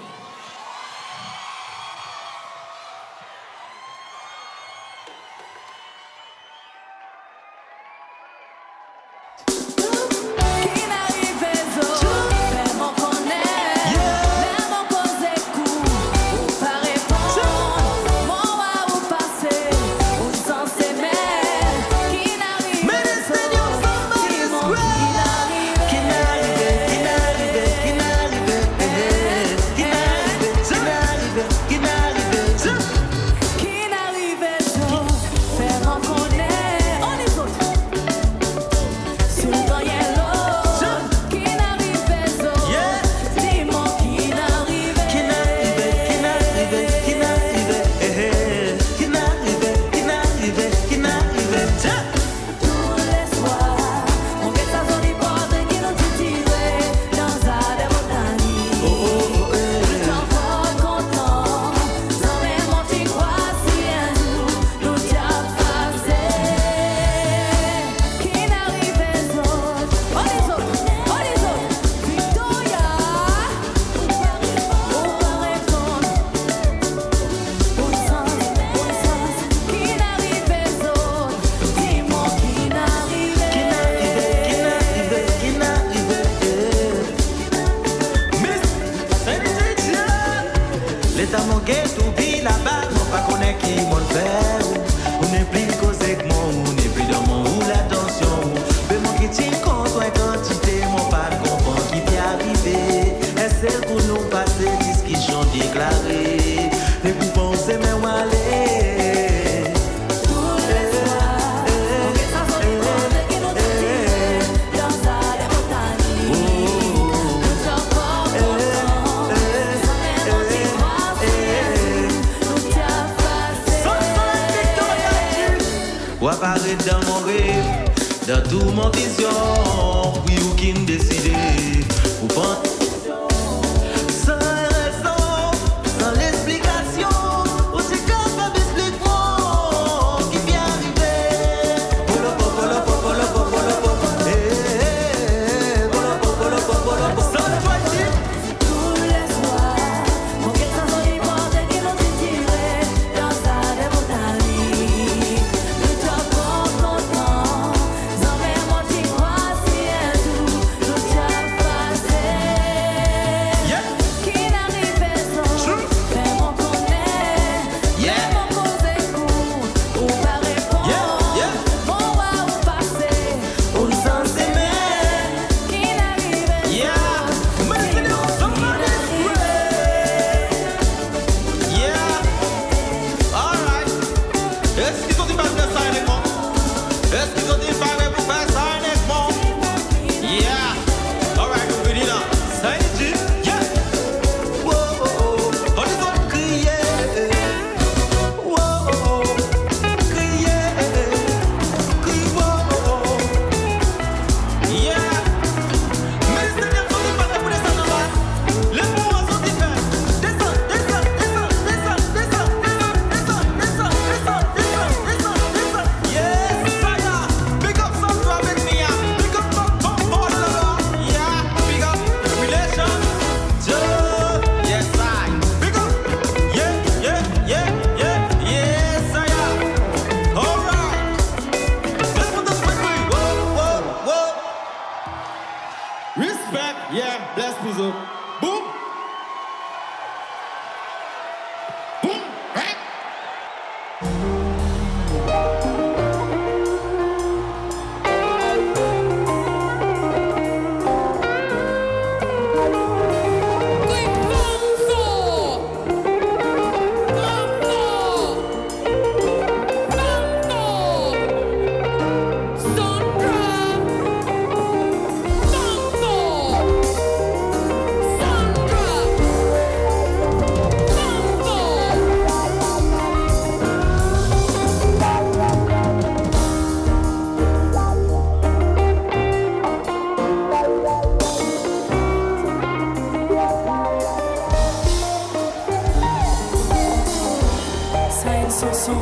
son son.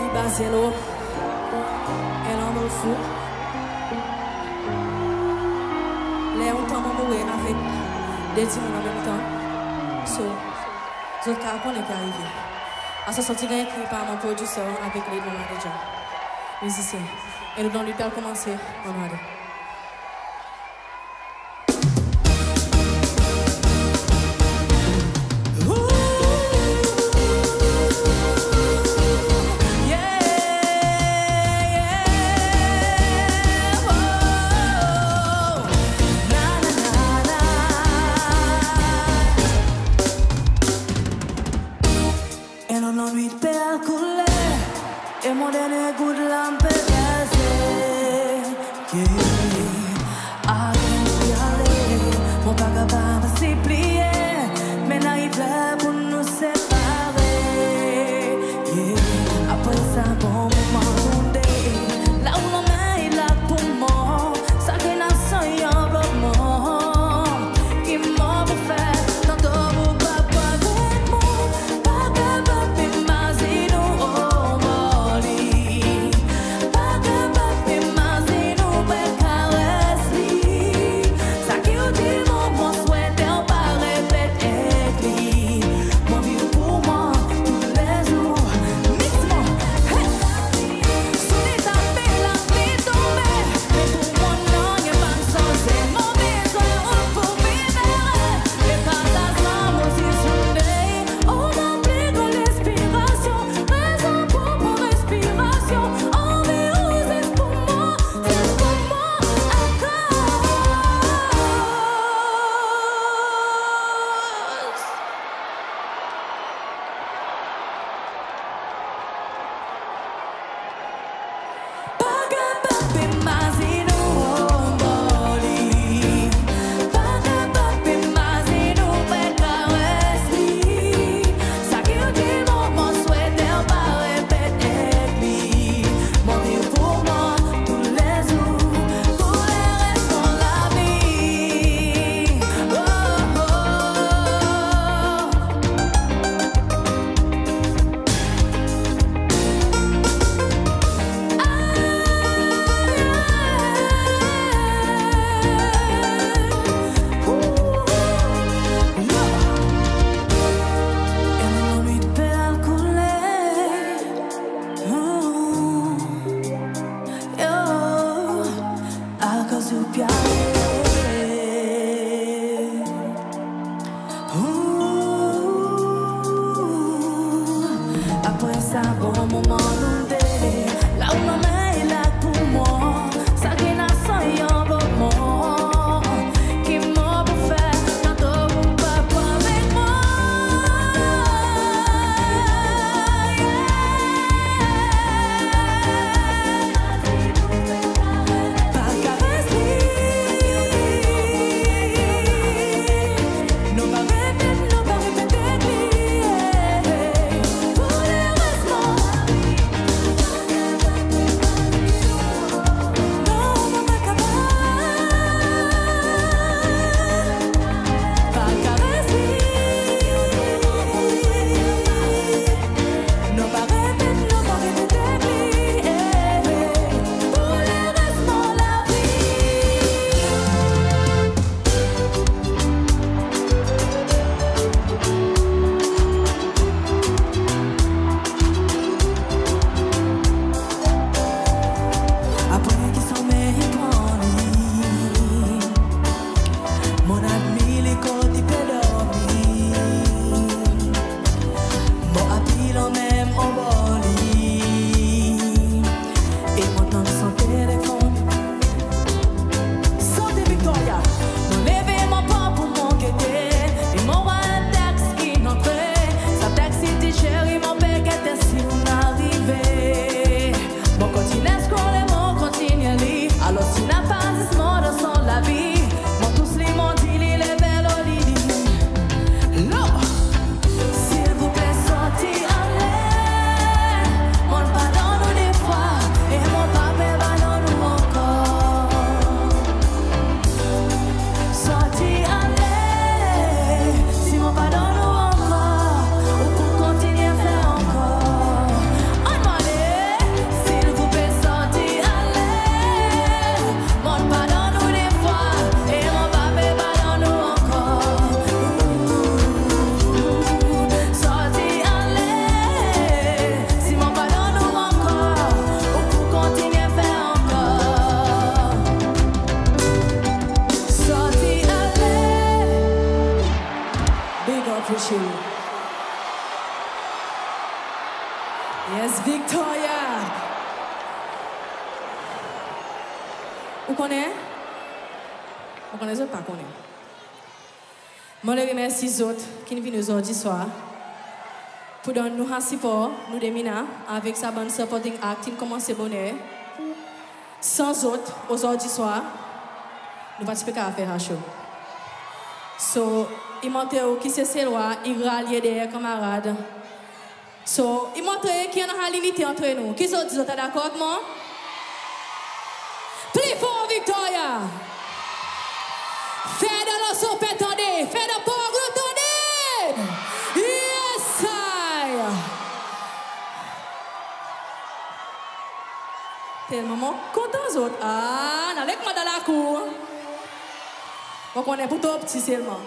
Et bas et l'eau. Et l'homme au fou. Les on t'en mourir avec des tirs en même temps. So, je t'apprends les arrivés. À ce sorti gagné par mon producteur avec les noms des gens. Musiciens. Et nous donnons lui faire commencer en ordre. for sure. Yes, Victoria. Vous connaissez ou pas connaissez? Moi, je remercie les autres qui nous viennent aujourd'hui soir pour donner nous un support, nous déminer avec sa bonne supporting acting, comment c'est bonheur. Sans autres, aujourd'hui soir, nous ne pouvons pas faire un show. So, il montre qui c'est ses lois, il rallie des camarades. So, il montre qu'il y a une unité entre nous. Qui sont les autres d'accord avec moi? Plus fort, Victoria! Fais de la soupe étendue, fais de la pauvre étendue! Yes, sir! Tellement content, les autres. Ah, avec moi dans la cour. On connaît pour toi, petit seulement.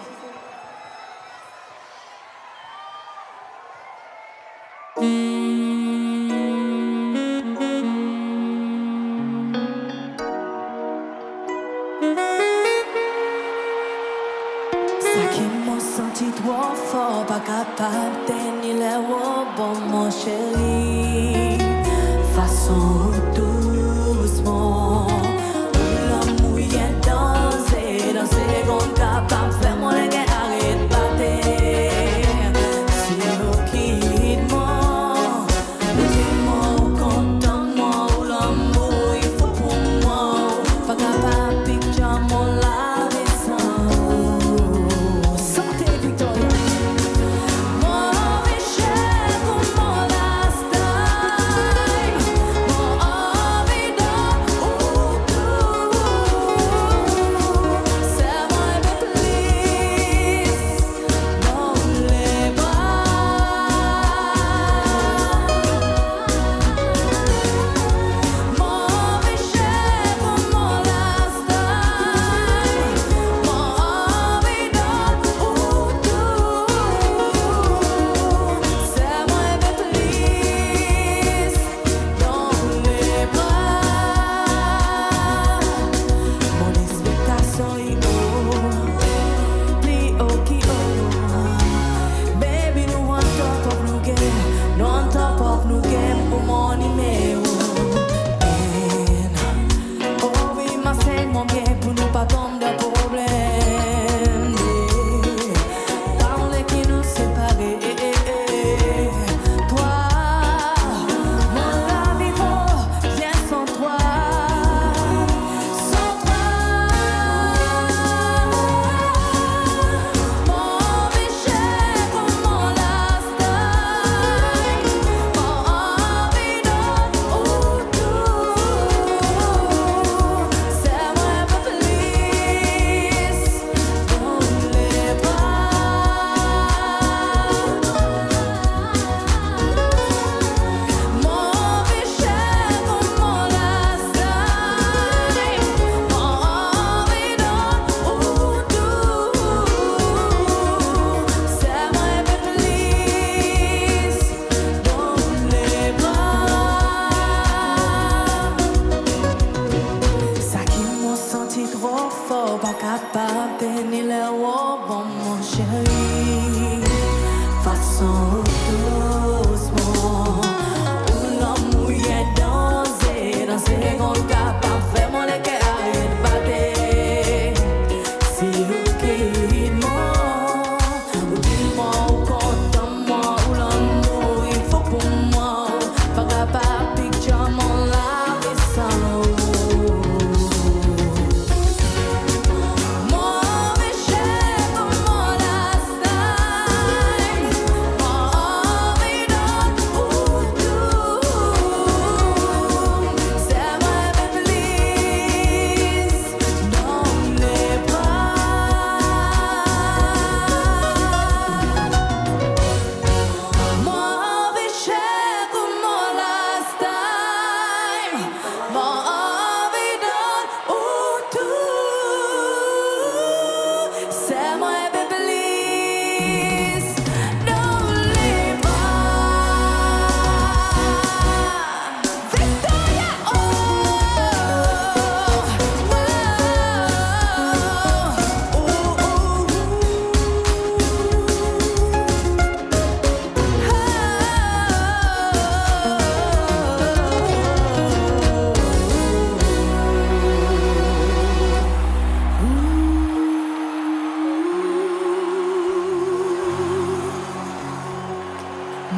Capable tenir les robes, mon chéri, façon doucement. L'homme où il est dansé, dans ses secondes capables, faire mon légère arrête pas de. Si l'eau quitte moi, dis-moi où content-moi, où l'amour il faut pour moi, pas capable de picture mon life. Oh,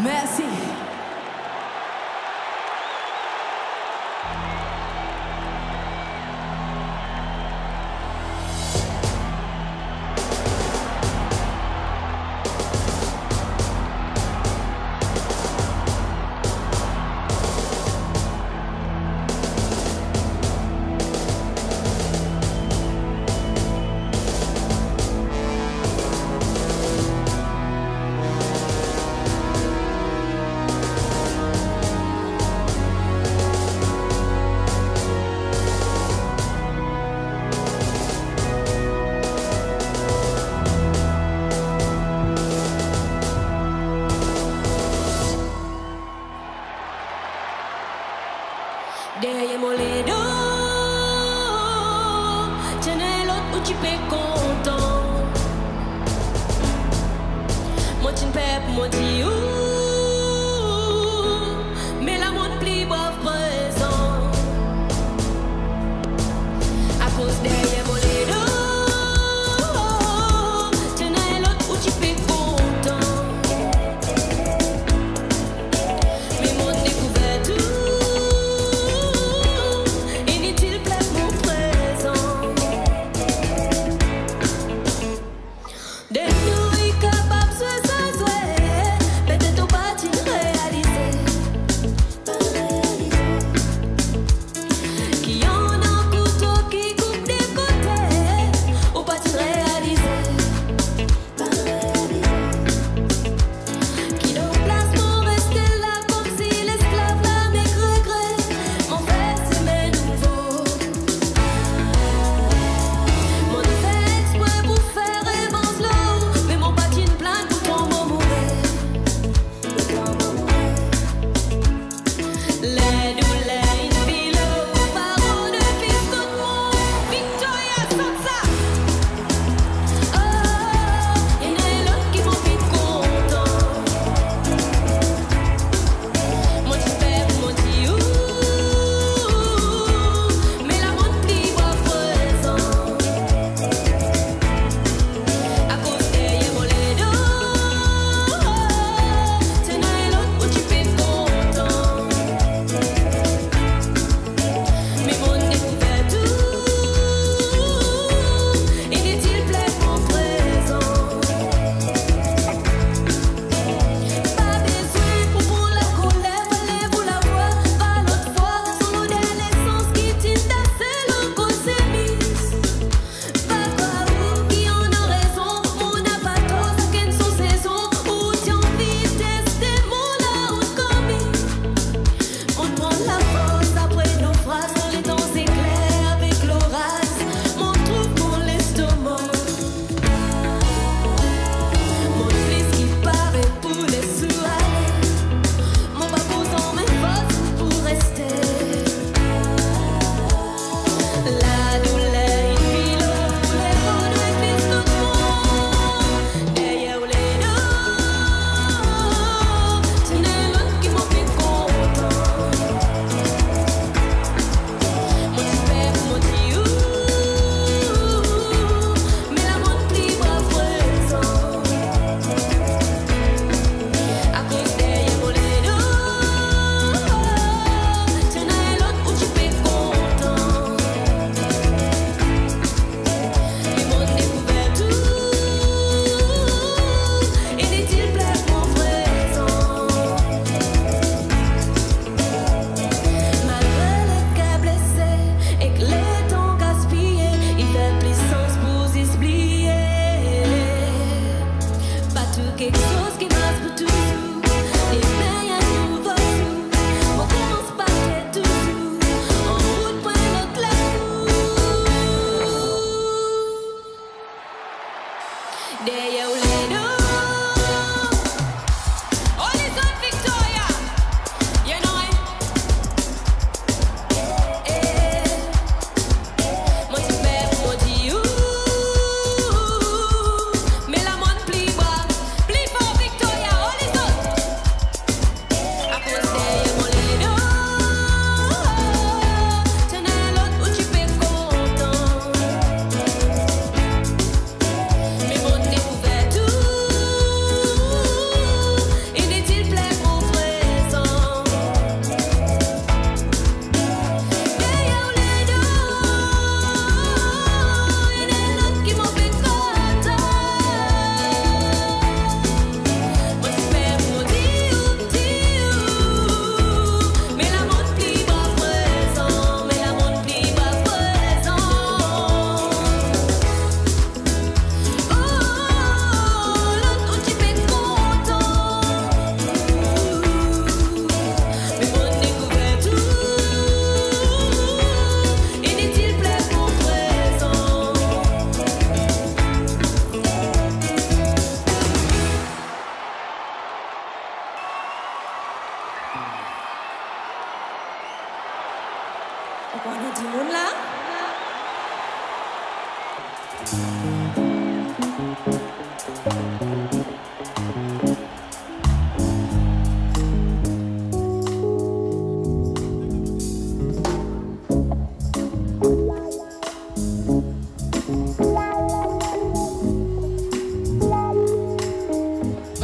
Messi. Victoria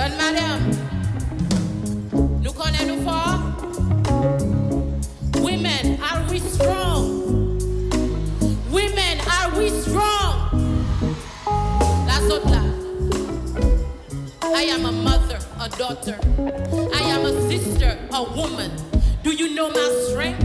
Bonne madame, nous connaissons fort. Women, are we strong? Women, are we strong? That's not life. I am a mother, a daughter. I am a sister, a woman. Do you know my strength?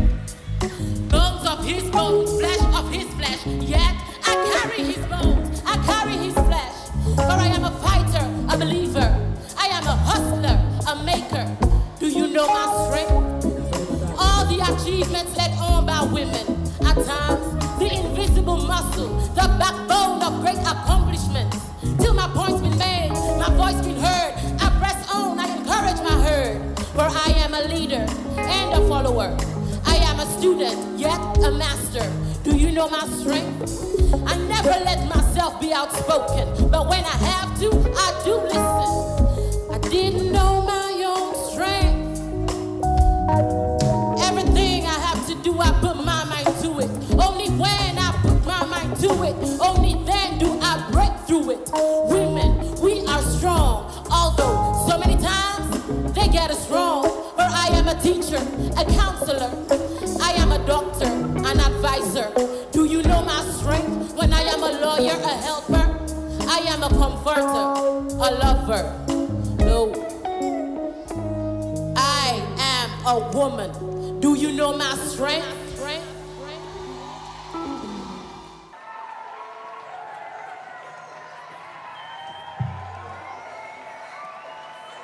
Bones of his bones, flesh of his flesh. Yet I carry his bones, I carry his flesh. For I am a fighter, a believer. I am a hustler, a maker. Do you know my strength? All the achievements led on by women. At times, the invisible muscle, the backbone of great accomplishments. Till my point's been made, my voice been heard. I press on, I encourage my herd. For I am a leader and a follower. I am a student, yet a master. Do you know my strength? I never let myself be outspoken, but when I have to, I do listen. I didn't know my own strength. Everything I have to do, I put my mind to it. Only when I put my mind to it, only then do I break through it. Women, we are strong, although so many times they get us wrong. For I am a teacher, a counselor, I am a doctor, an advisor. Do you know my strength? When I am a lawyer, a helper, I am a comforter, a lover. No, I am a woman. Do you know my strength?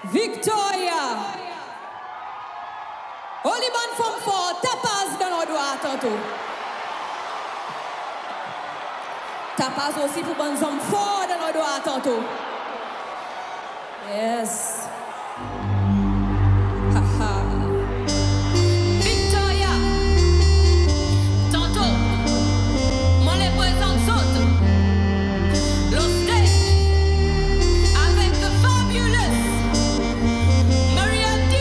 Victoria! Only man from four, Tapas dans nos doigts, tantôt. Tapas aussi pour bonnes hommes forts dans nos doigts, tantôt. Yes. Haha. Victoria. Tantôt. Moi les présente autres. Los Tech. Avec the fabulous. Maria D.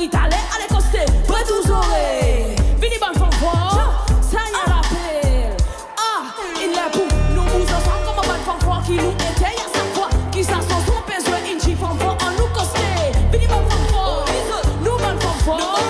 guitare à les coster, pas tous oreilles. Vini ban fond fort, ça y a rappel. Ah, il est pour nous nous ensemble comme un ban fond fort qui nous était à sa fois, qui s'en sont trompés, je inchi fond fort en nous coster. Vini ban fond fort, nous ban fond fort.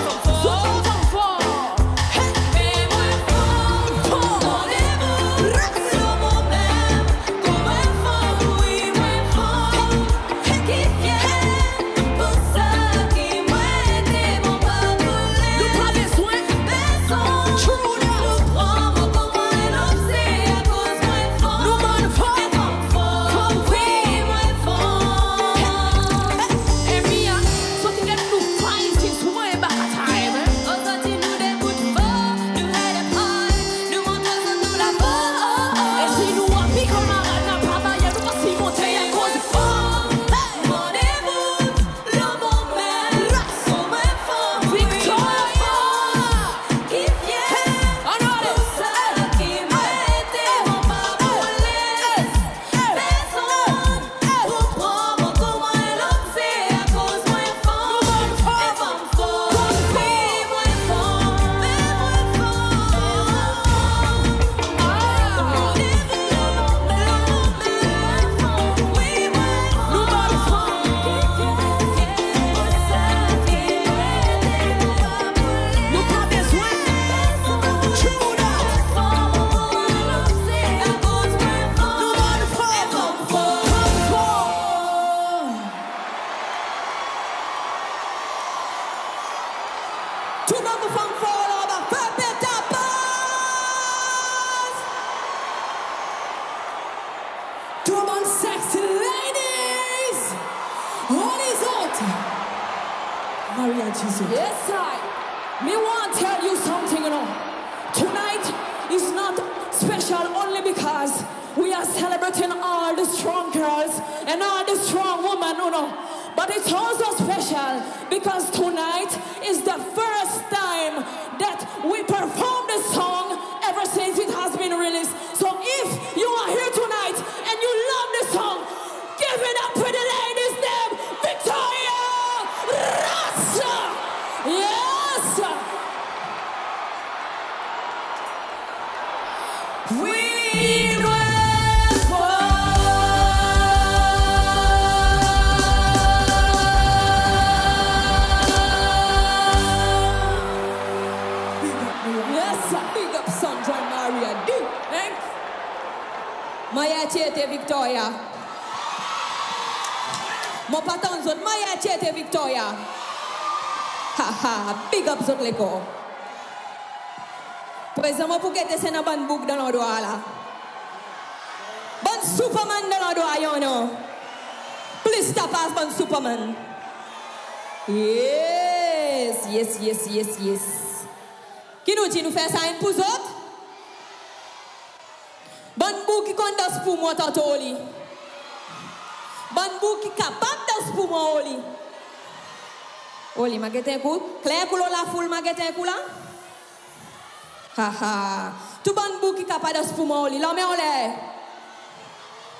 Haha, tu bambu qui capable de se fouler, la main en l'air.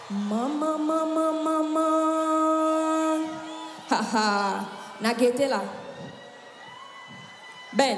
Maman, maman, maman. Haha, n'a guetté là. Ben.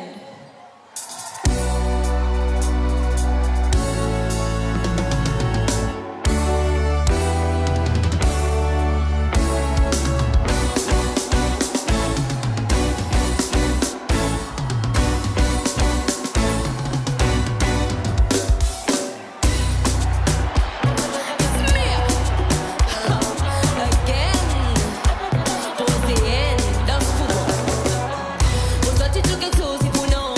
You get close if you know.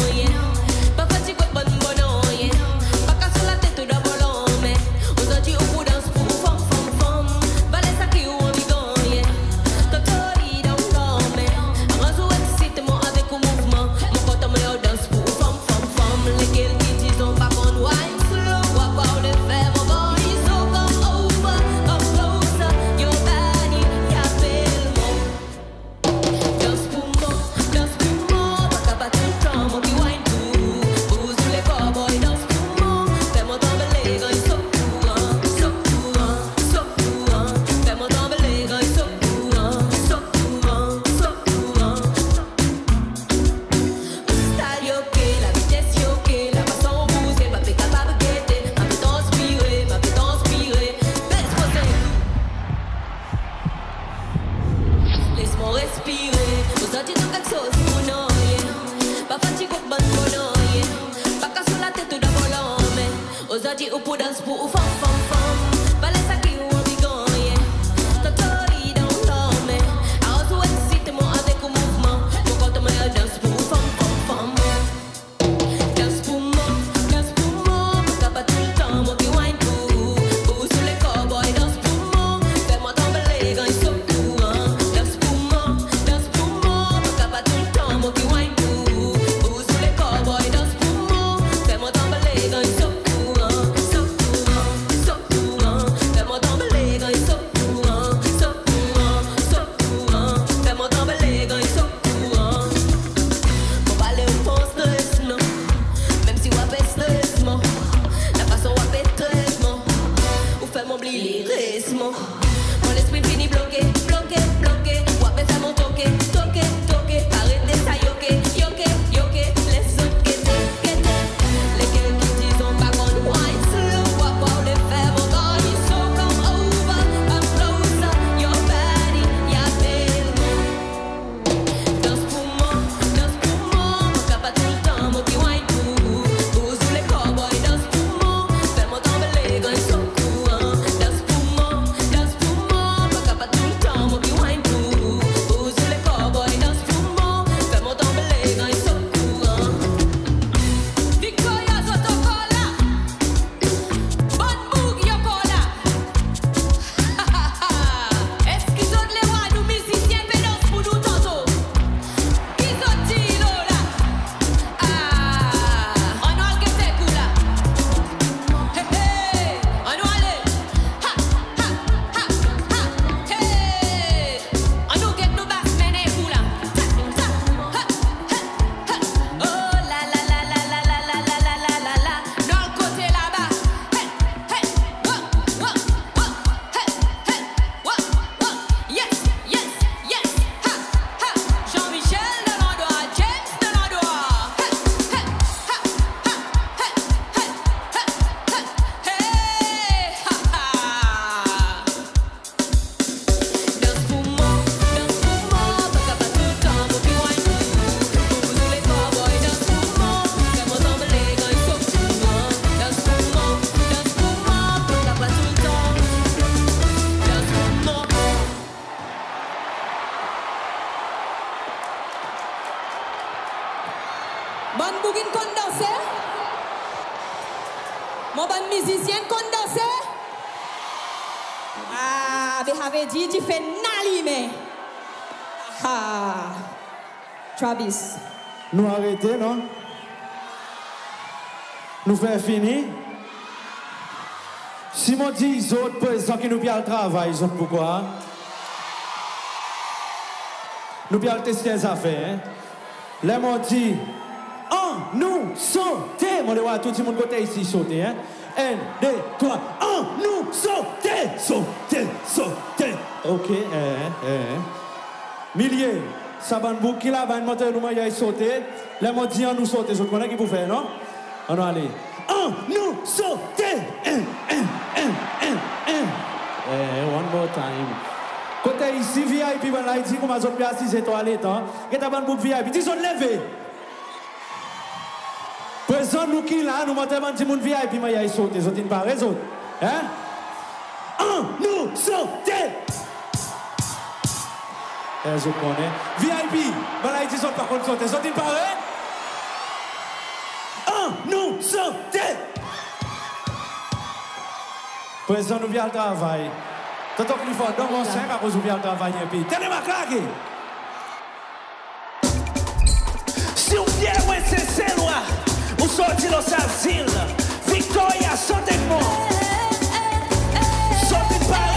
Travis. Nous arrêter, non? Nous faire finir? Si on dit les autres présents qui nous pillent le travail, ils ont pourquoi? Nous pillent le tester les affaires. Les mots dit, on nous sauter. Moi, je vois tout le monde côté ici sauter. Un, deux, trois, on nous sauter. Sauter, sauter. Ok, Milliers. Ça va nous bouquer là, va nous monter, nous mailler sauter. Les mendiants nous sauter, je connais qui vous fait, non? On va aller. On nous sauter. One more time. Côté ici, VIP, on va ici, comme on va assis étoilé, hein? Et t'as pas de bouc VIP, disons levé. Présent nous qui là, nous monter, mendiants nous VIP, mailler sauter, je dis pas résoudre, hein? On nous sauter. Je connais. VIP, voilà, ils sont par contre sautés. Sont-ils parés? Un, nous, sautés! Présent, nous vient le travail. Tant que nous faisons, dans mon sein, après, nous vient le travail. Tenez ma claque! Si on vient, ouais, c'est loin. On sortit dans sa ville. Victoria, sautez-moi! Sautez parés!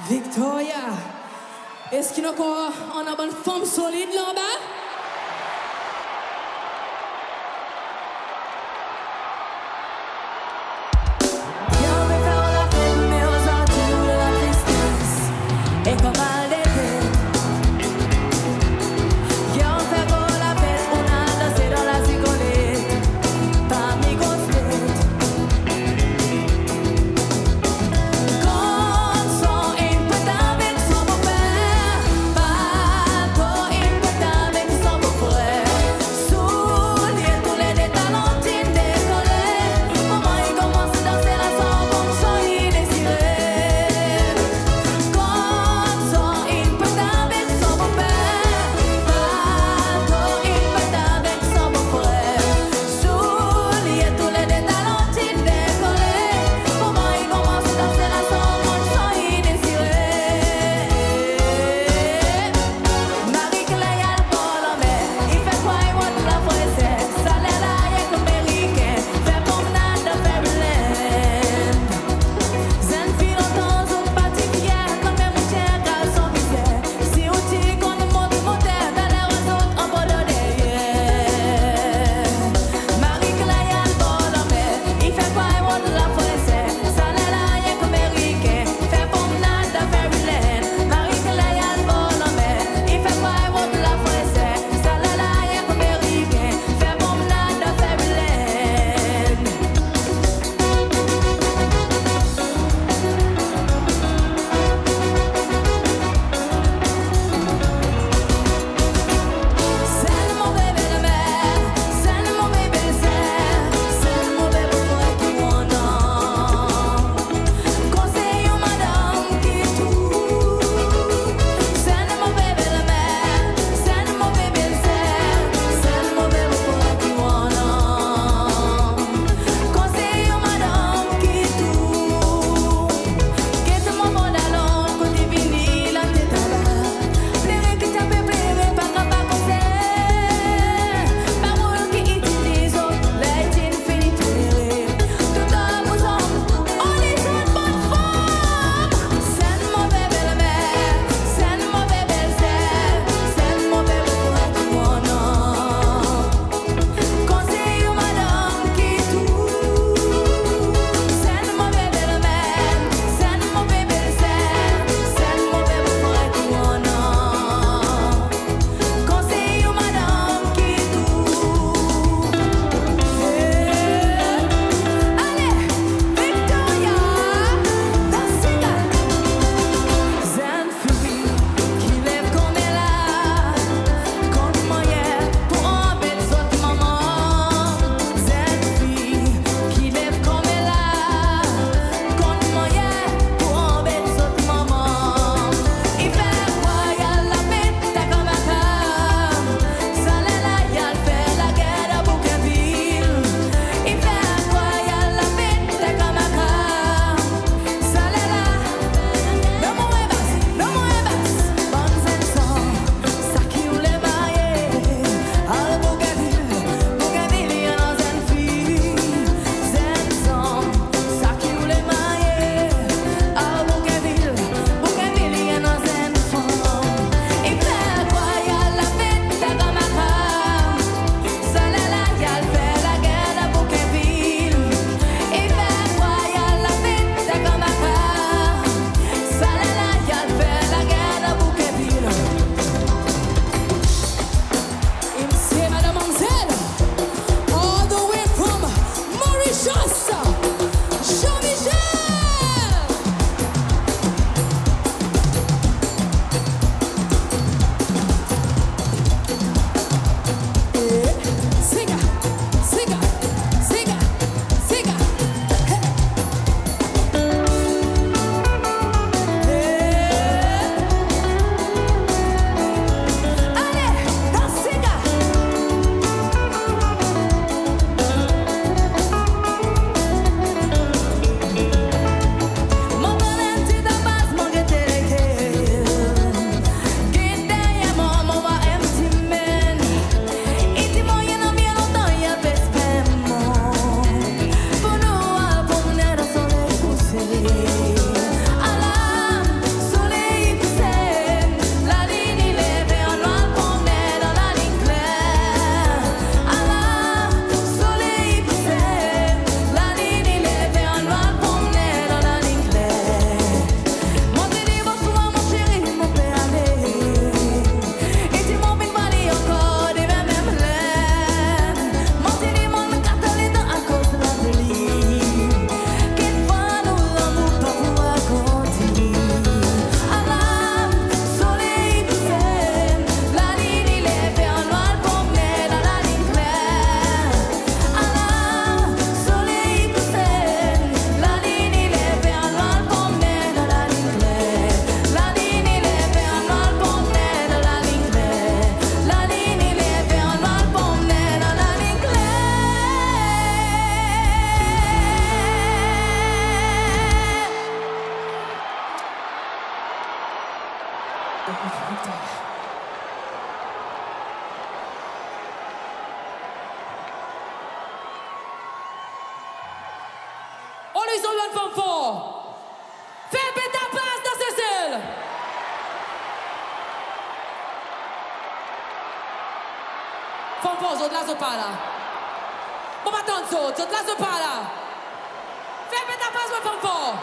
Victoria, est-ce qu'il y a encore une bonne forme solide là-bas? On lui donne une femme fort. Fais péter ta place dans ce style. Femme fort, je la sopa là. On va attendre ça, je la sopa là. Fais péter ta place, ma femme fort.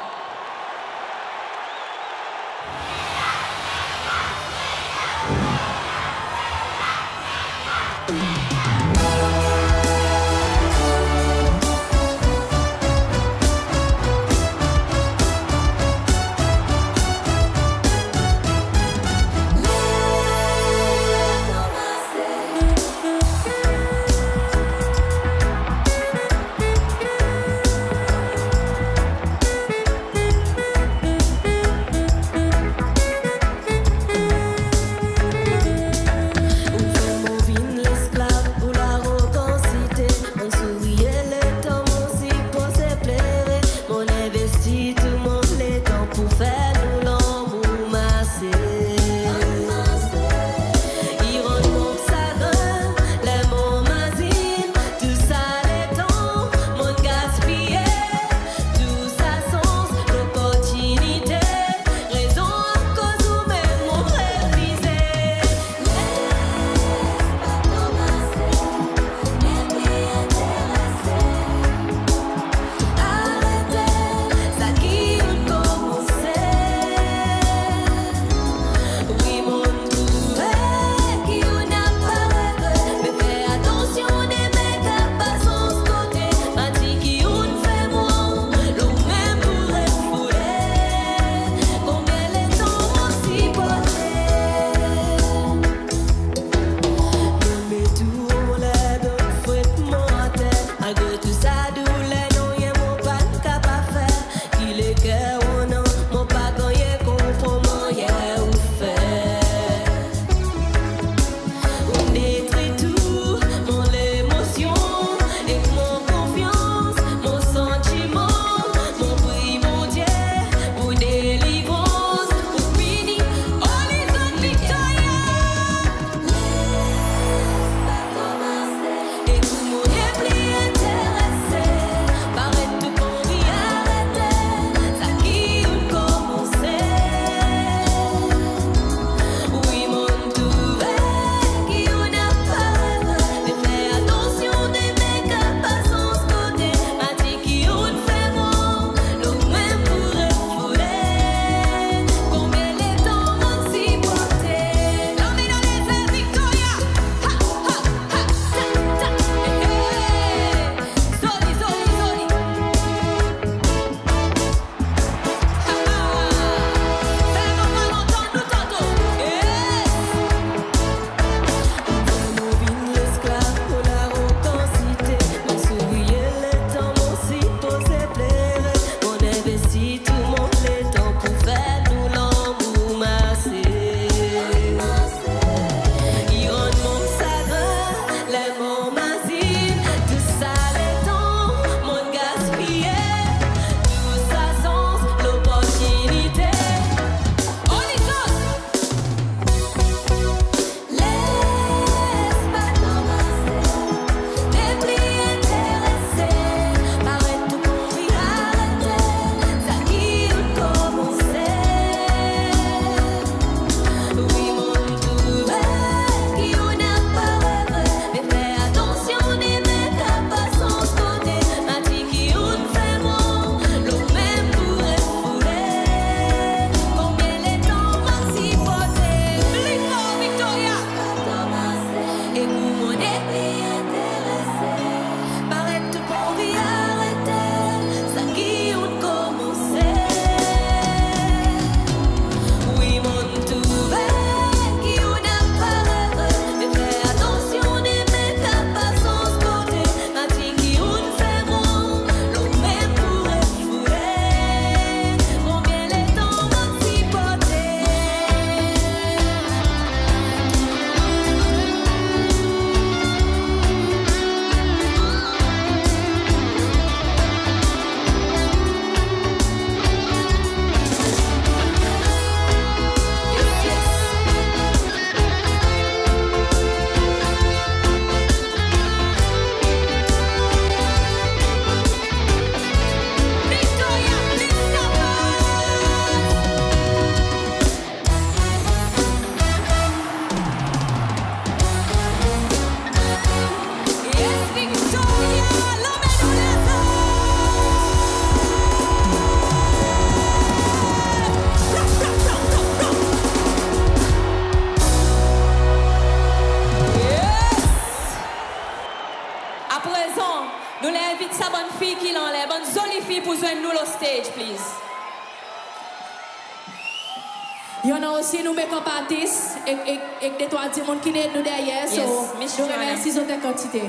You know, si nous mettons partis et des trois du monde qui nous derrière, so nous remercions de quantité.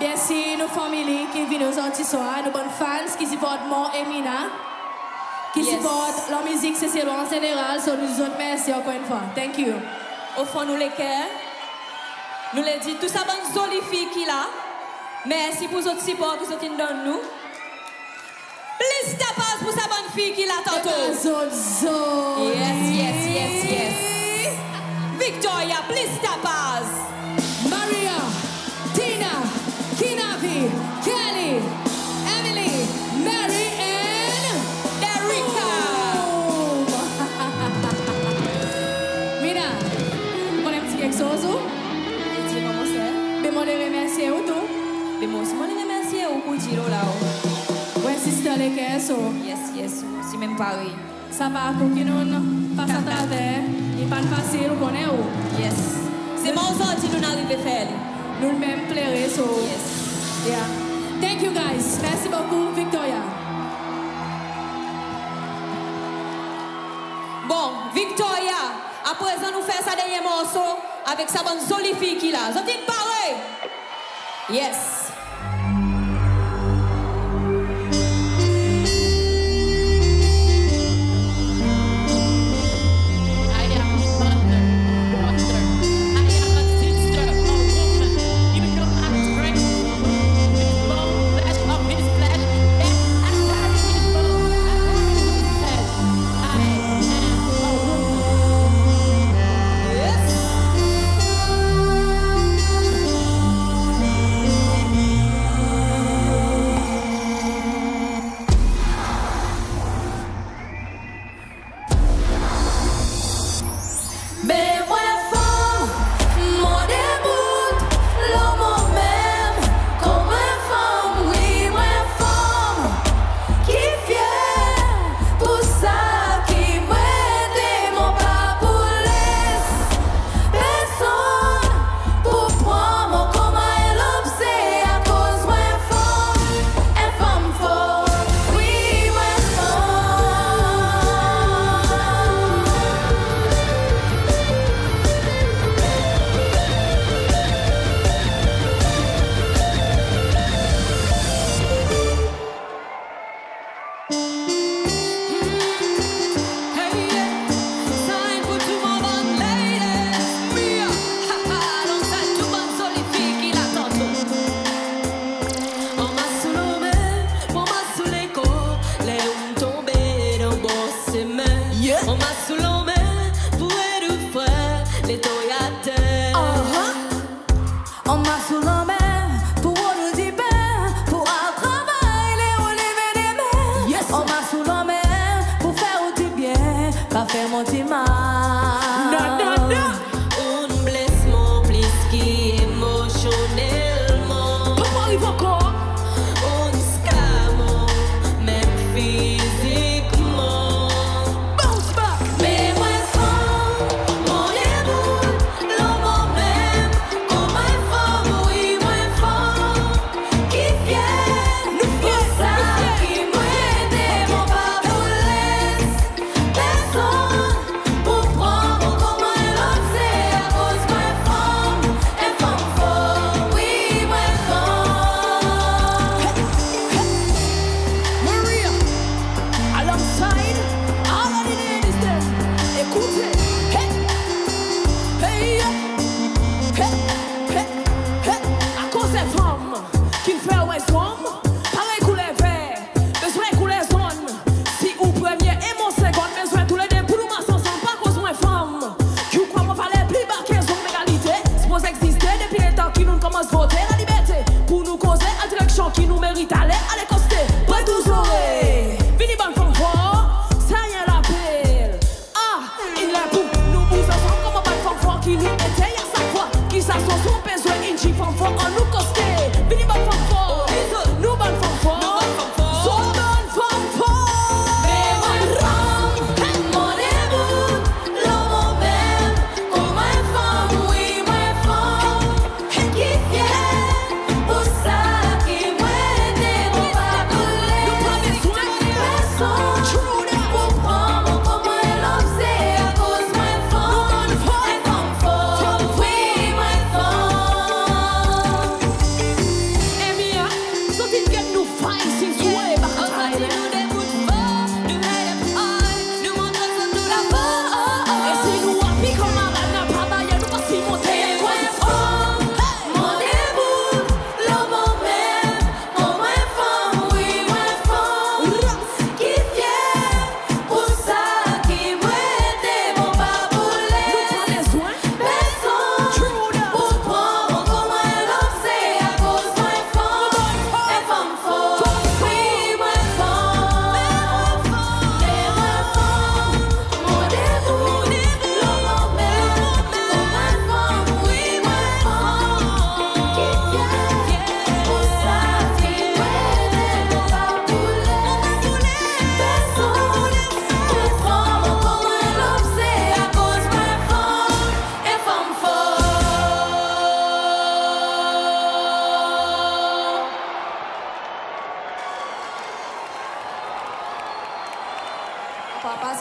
Bien si nos familles qui viennent aux Antilles, nos bonnes fans qui supportent Mont et Mina, qui supportent la musique, c'est en général, so nous autres merci encore une fois. Thank you. Au fond nous les cœurs, nous les dit tout ça bonne jolie fille qui là. Merci pour votre support que vous avez donné nous. Please step us pour sa bonne fille qui l'a tantôt. Yes, yes, yes, yes. Victoria, please step us. Maria, Tina, Kinavi, Kelly, Emily, Mary and Derica. Mira, on a un petit quelque chose. Et tu comment ça? Mais moi les remercier ou tout? Mais moi aussi moi les remercier ou pour dire là-haut. Yes, yes, si même pareil. Ça va pour que nous passions à terre et pas passer au bonheur. Yes. C'est mon sorti nous n'arrivons pas à faire. Nous même plairer, so. Yes. Yeah. Thank you guys. Merci beaucoup, Victoria. Bon, Victoria, à présent nous faisons ça dernier morceau avec sa bonne jolie fille qui là. Vous dites pareil. Yes. True that will come.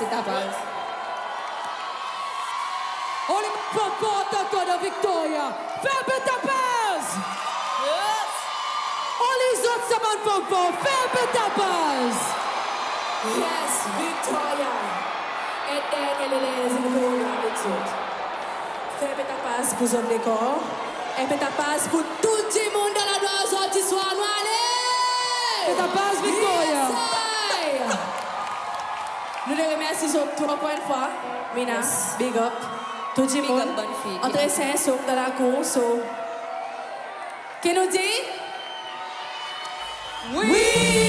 etapas. On est pas content de Victoria. Fais Paz. Yes. On les autres ça m'en font pas. Fais Paz. Yes, Victoria. Et elle est Fais Paz pour son décor. Et Fais Paz pour tout le monde dans la danse ce soir. Fais Paz, Victoria. Yes, nous les remercions trois fois une fois. Minas, big up. Tout le monde. Entre sains, sauf dans la cour. Qu'est-ce que nous dit? Oui! Oui.